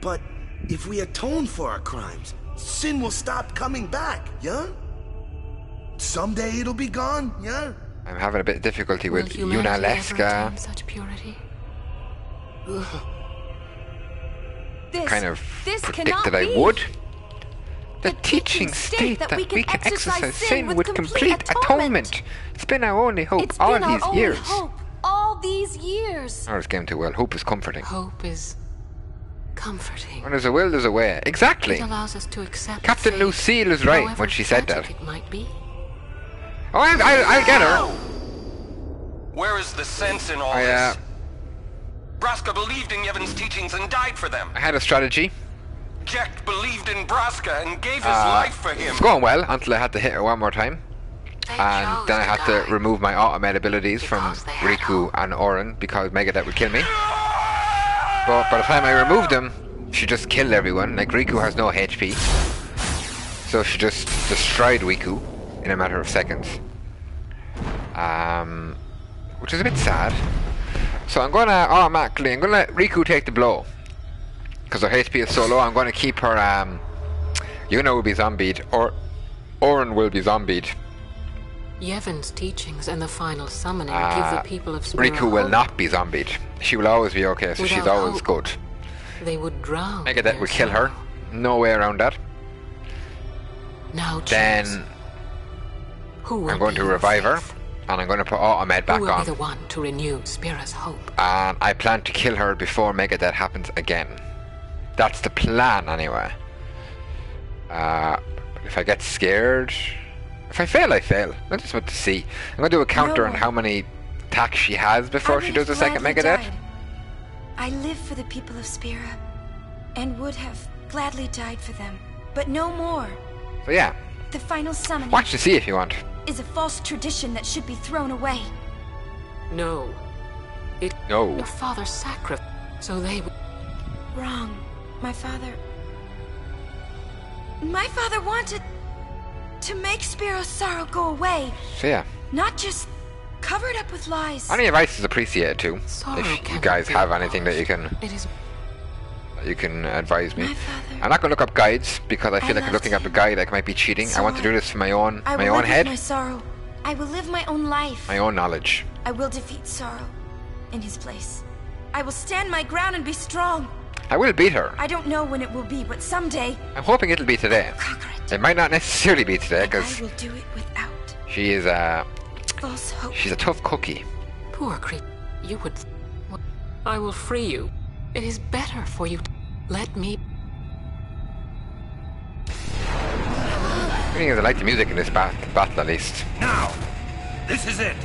But if we atone for our crimes, sin will stop coming back, yeah? Someday it'll be gone, yeah? I'm having a bit of difficulty with Yunalesca. Such purity. This predicted I would. The teaching state that we can exercise sin with complete atonement. It's been our only hope all these years. Oh, it's game too well. Hope is comforting. Hope is comforting. When there's a will, there's a way. Exactly. It allows us to accept Captain Lucille is right when she said that. It might be. Oh, I'll get her. Where is the sense in all this? Braska believed in Yevon's teachings and died for them. I had a strategy. Jecht believed in Braska and gave his life for him. It's going well until I had to hit her one more time. And then I had to remove my automate abilities from Rikku and Auron because Megadeath would kill me. But by the time I removed them, she just killed everyone. Like, Rikku has no HP. So she just destroyed Rikku in a matter of seconds. Which is a bit sad. So I'm gonna automatically, I'm gonna let Rikku take the blow. Because her HP is so low, I'm gonna keep her, Yuna will be zombied, or Auron will be zombied. Yevon's teachings and the final summoning give the people of Spira Rikku will not be zombied. She will always be okay, so she's always good. They would drown. Megadeath would kill her. No way around that. Now then I'm going to revive her. And I'm going to put Automed back on. The one to renew Spira's hope. And I plan to kill her before Megadeath happens again. That's the plan, anyway. If I get scared, if I fail, I fail. I just want to see. I'm going to do a counter on how many attacks she has before she does a second Megadeath. I live for the people of Spira, and would have gladly died for them, but no more. So yeah. The final summoning. Watch to see if you want. Is a false tradition that should be thrown away. No. It your father sacrificed, so they wrong. My father wanted to make Spira's sorrow go away. So yeah. Not just covered up with lies. Any advice is appreciated too. Sorrow if you guys have anything that you can advise me. I'm not gonna look up guides because I feel like looking up a guide like might be cheating. I want to do this for my own head. My sorrow. I will live my own life. My own knowledge. I will defeat sorrow in his place. I will stand my ground and be strong. I will beat her. I don't know when it will be, but someday. I'm hoping it'll be today. It might not necessarily be today because she is a false hope. She's a tough cookie. Poor creature. You would. I will free you. It is better for you to let me. I like the music in this battle, at least. Now! This is it!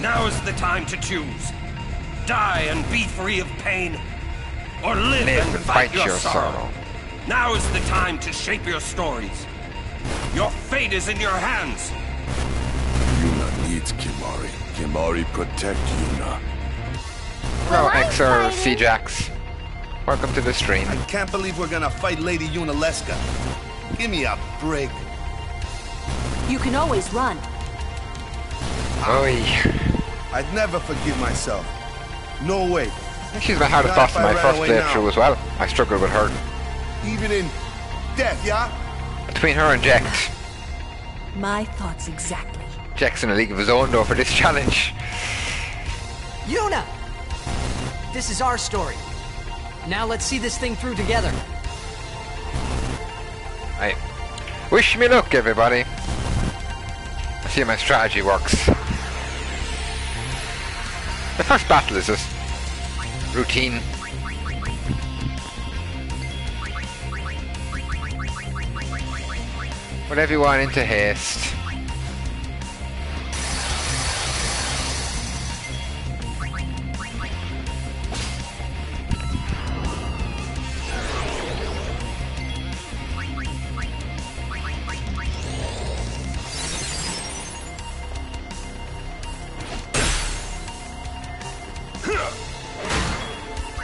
Now is the time to choose. Die and be free of pain, or live and fight your sorrow. Now is the time to shape your stories. Your fate is in your hands. Yuna needs Kimahri. Kimahri protect Yuna. Hello, XR C-Jax. Welcome to the stream. I can't believe we're gonna fight Lady Yunalesca. Give me a break. You can always run. Oy. I'd never forgive myself. No way. She's my hardest boss in my first playthrough as well. I struggled with her. Even in death, yeah? Between her and Jecht. My thoughts exactly. Jecht's in a league of his own though for this challenge. Yuna! This is our story. Now let's see this thing through together. Right. Wish me luck, everybody. Let's see how my strategy works. The first battle is just routine. Put everyone into haste.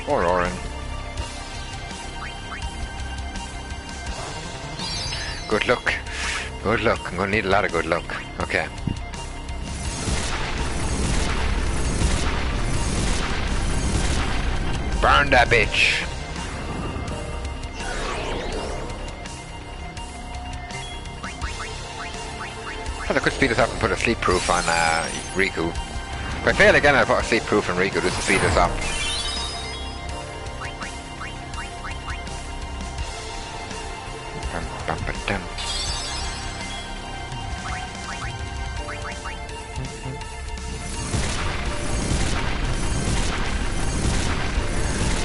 Or Auron. Good luck. Good luck. I'm gonna need a lot of good luck. Okay. Burn that bitch. Well, I could speed us up and put a sleep proof on Rikku. If I fail again, I'll put a sleep proof on Rikku just to speed us up.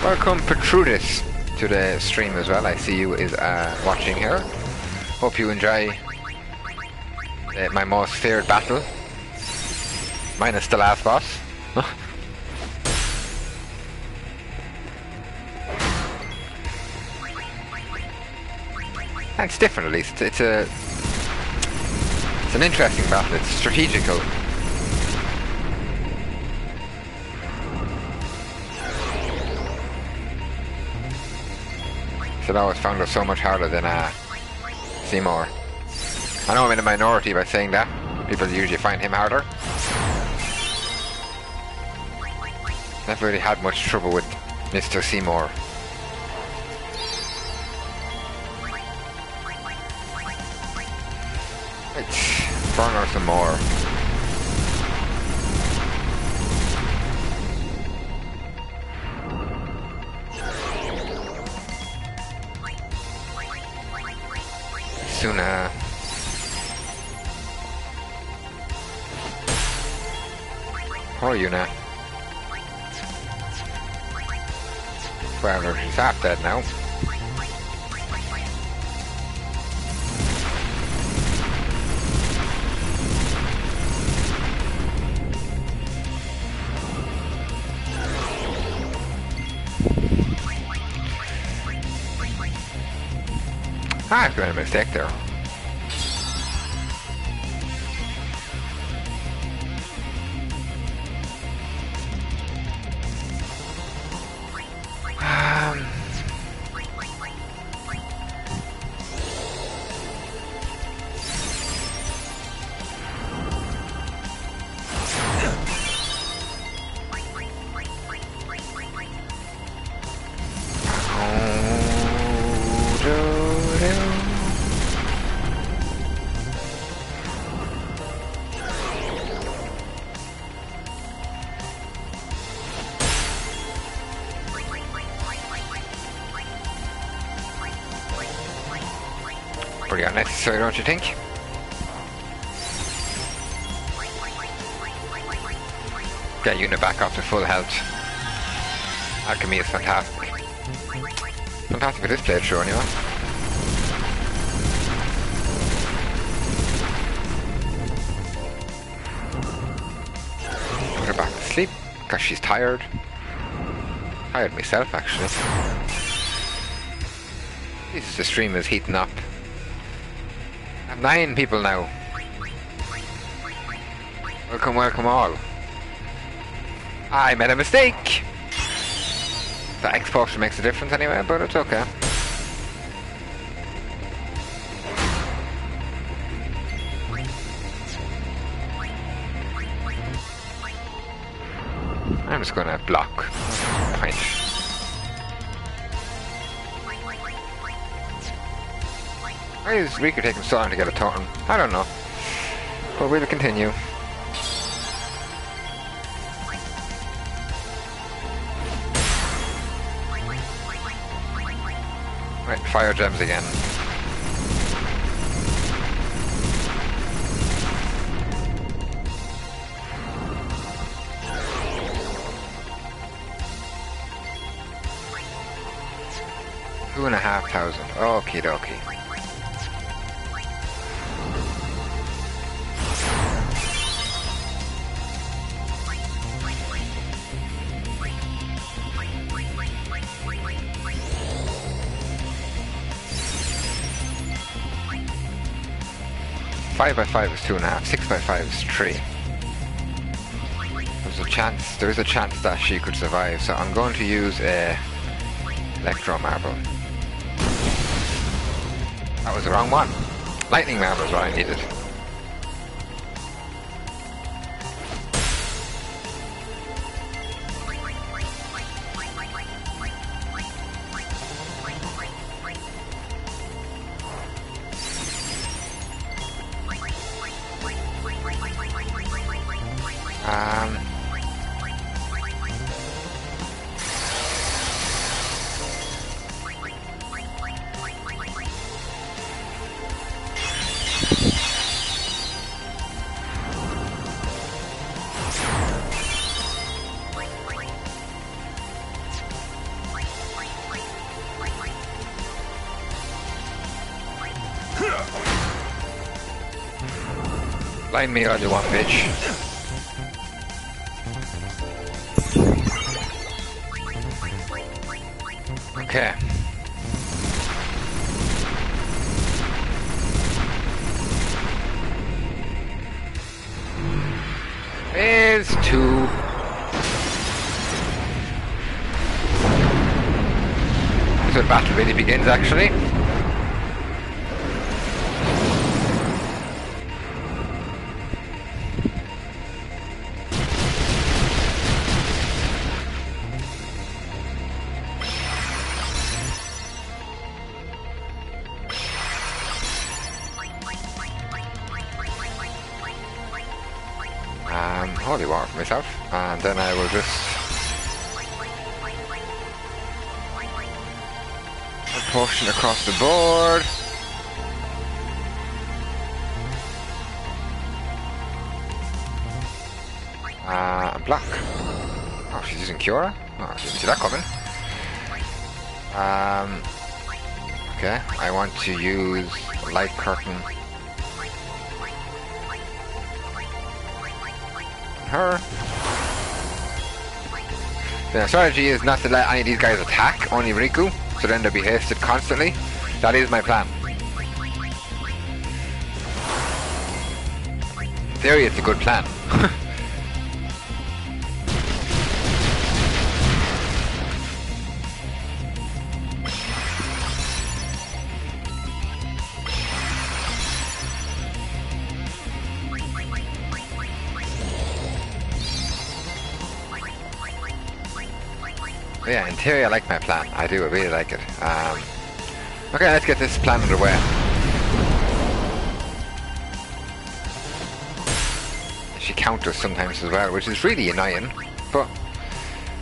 Welcome Petrudis to the stream as well. I see you is watching here. Hope you enjoy my most feared battle, minus the last boss. It's different, at least. It's an interesting battle. It's strategical. I've always found it so much harder than Seymour. I know I'm in a minority by saying that. People usually find him harder. Never really had much trouble with Mr. Seymour. Let's burn her some more. Yuna. Poor Yuna. Well, she's half dead now. Ah, I've got a mistake there. Unnecessary, don't you think? Get Yuna back up to full health. Alchemy is fantastic. Fantastic for this playthrough, anyway. Put her back to sleep, because she's tired. Tired myself, actually. Jesus, the stream is heating up. 9 people now. Welcome, welcome all. I made a mistake. The X potion makes a difference anyway, but it's okay. I'm just gonna block. Right. Why is Rikku taking so long to get a totem? I don't know. But we'll continue. Right, fire gems again. Two and a half thousand. Okie dokie. Five by five is 2.5. 6 by 5 is 3. There is a chance that she could survive, so I'm going to use a electro marble. That was the wrong one. Lightning marble is what I needed. Blind me early one, bitch. Okay. It's two. So the battle really begins, actually. Holy war for myself, and then I will just proportion across the board. Black. Oh, she's using Cura. Oh, I didn't see that coming. Okay, I want to use Light Curtain. Her. The strategy is not to let any of these guys attack, only Rikku, so then they'll be hasted constantly. That is my plan. In theory, it's a good plan. Yeah, in theory I like my plan. I do, I really like it. Okay, let's get this plan underway. She counters sometimes as well, which is really annoying, but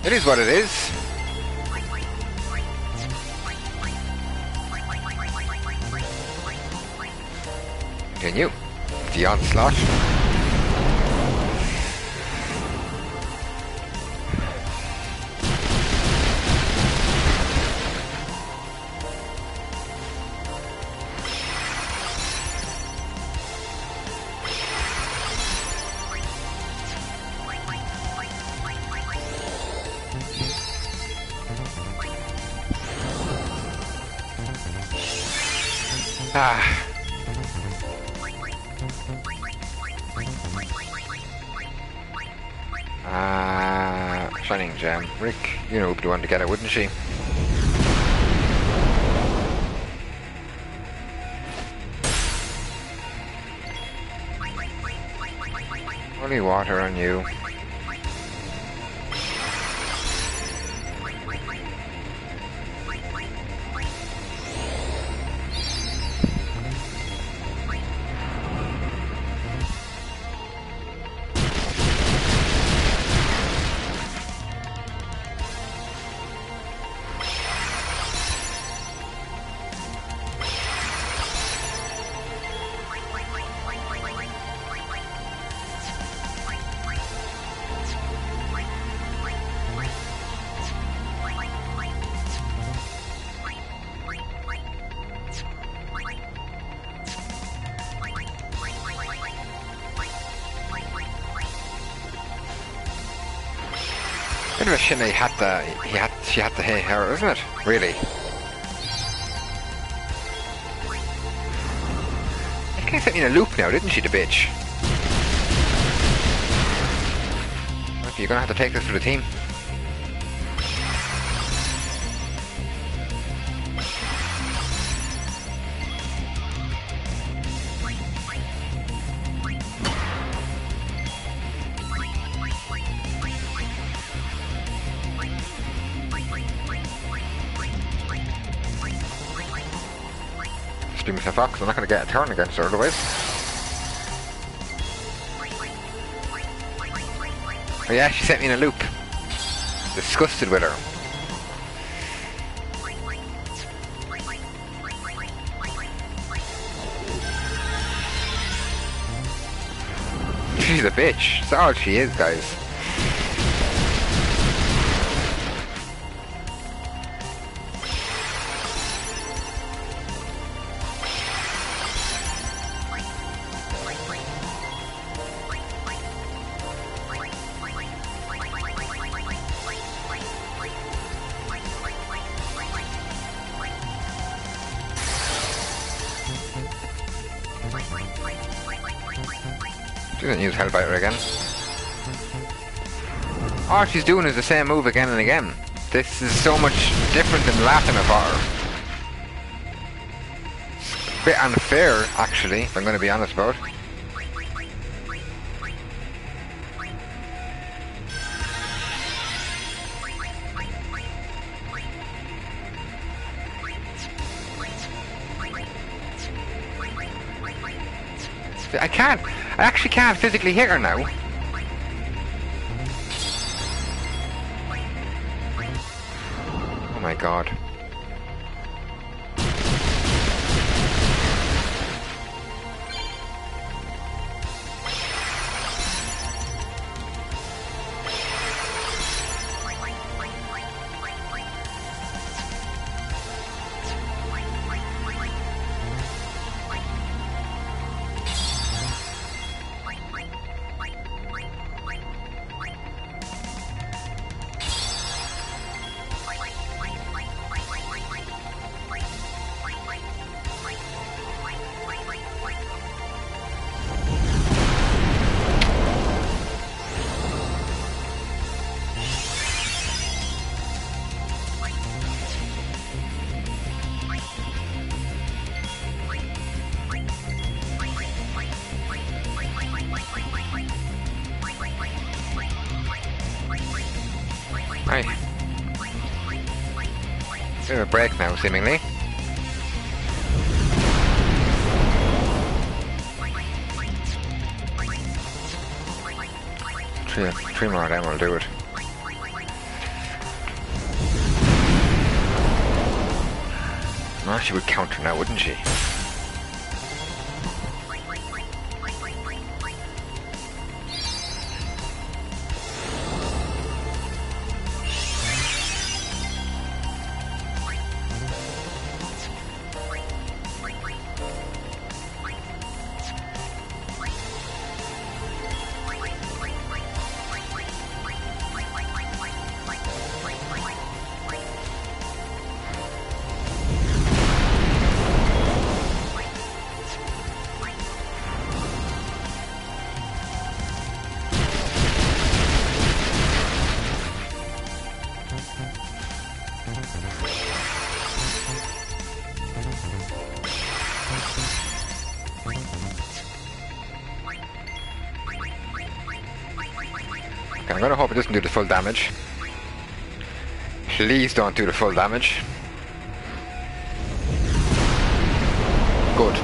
it is what it is. Continue. The onslaught. Ah. Shining Gem. Rick, you know, would want to get it, wouldn't she? Holy water on you. Bit of a shame that she had to hear her, isn't it? Really. She kind of set me in a loop now, didn't she, the bitch? Okay, you're gonna have to take this for the team. Do myself up because I'm not going to get a turn against her otherwise. Oh yeah, she sent me in a loop. Disgusted with her. She's a bitch. That's all she is, guys. She doesn't use Hellbiter again. All she's doing is the same move again and again. This is so much different than last time I fought her. It's a bit unfair, actually, if I'm going to be honest about it. I can't. I actually can't physically hit her now. Oh my god. A break now, seemingly. Three more of them will do it. Well, she would counter now, wouldn't she? I'm gonna hope it doesn't do the full damage. Please don't do the full damage. Good.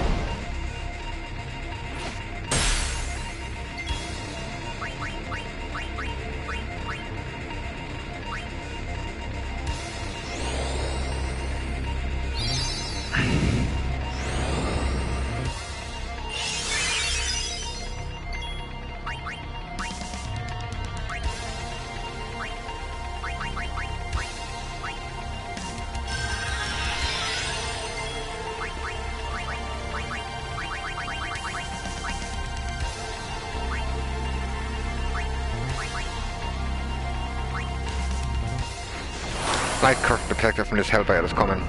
Light curtain protected from this Hellbite that's coming.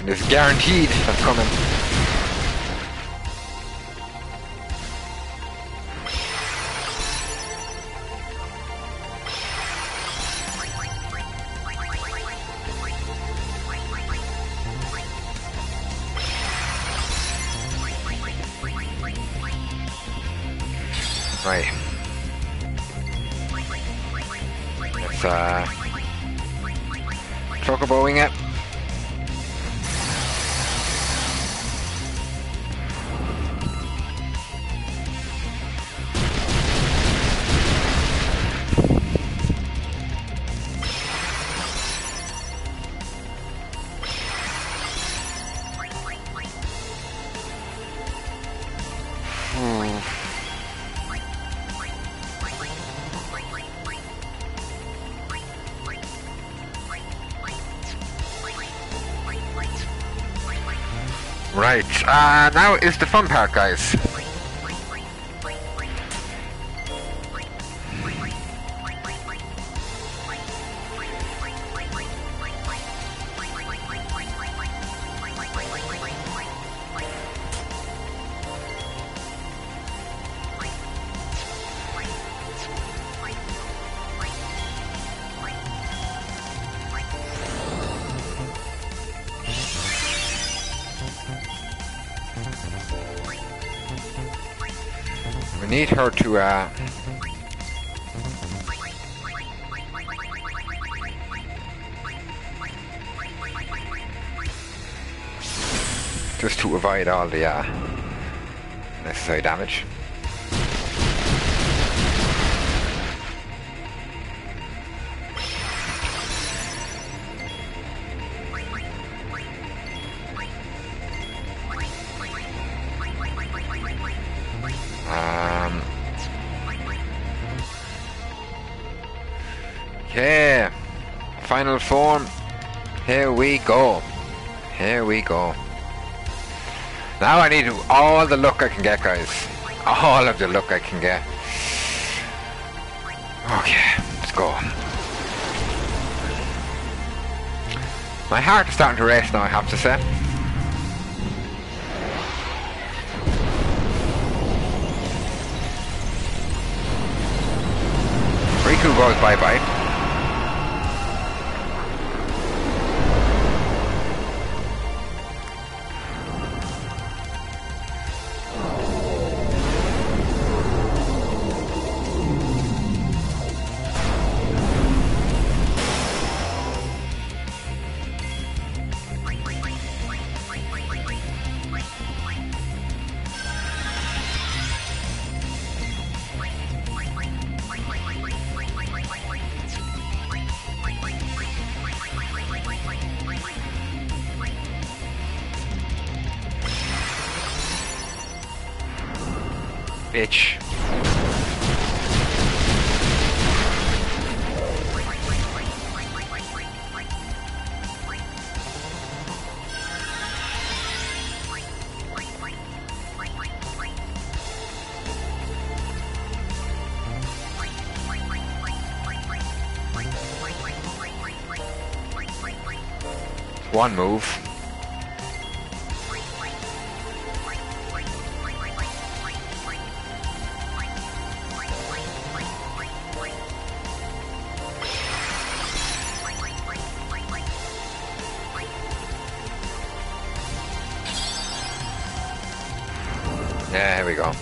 And it's guaranteed that's coming. Right. Let's chocoboing it. Right, now is the fun part, guys. We need her to just to avoid all the necessary damage. Yeah, final form. Here we go. Here we go. Now I need all the luck I can get, guys. All of the luck I can get. Okay, let's go. My heart is starting to race now, I have to say. Rikku goes bye-bye. Bitch. One move. Yeah, here we go.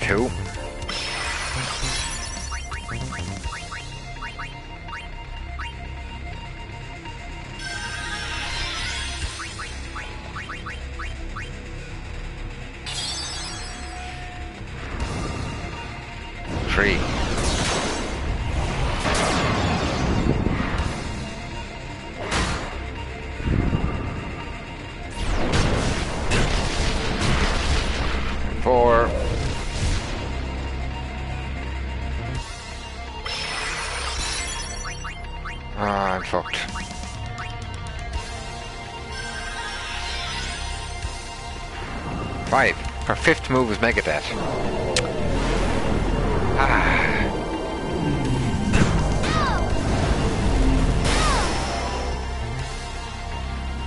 Two. Three. Five. Her fifth move was Megadeath. Ah.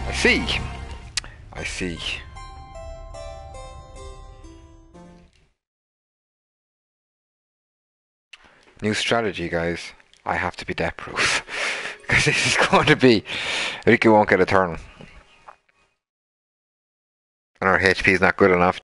I see. I see. New strategy, guys. I have to be death-proof. Because this is going to be... Rikku won't get a turn. And our HP is not good enough.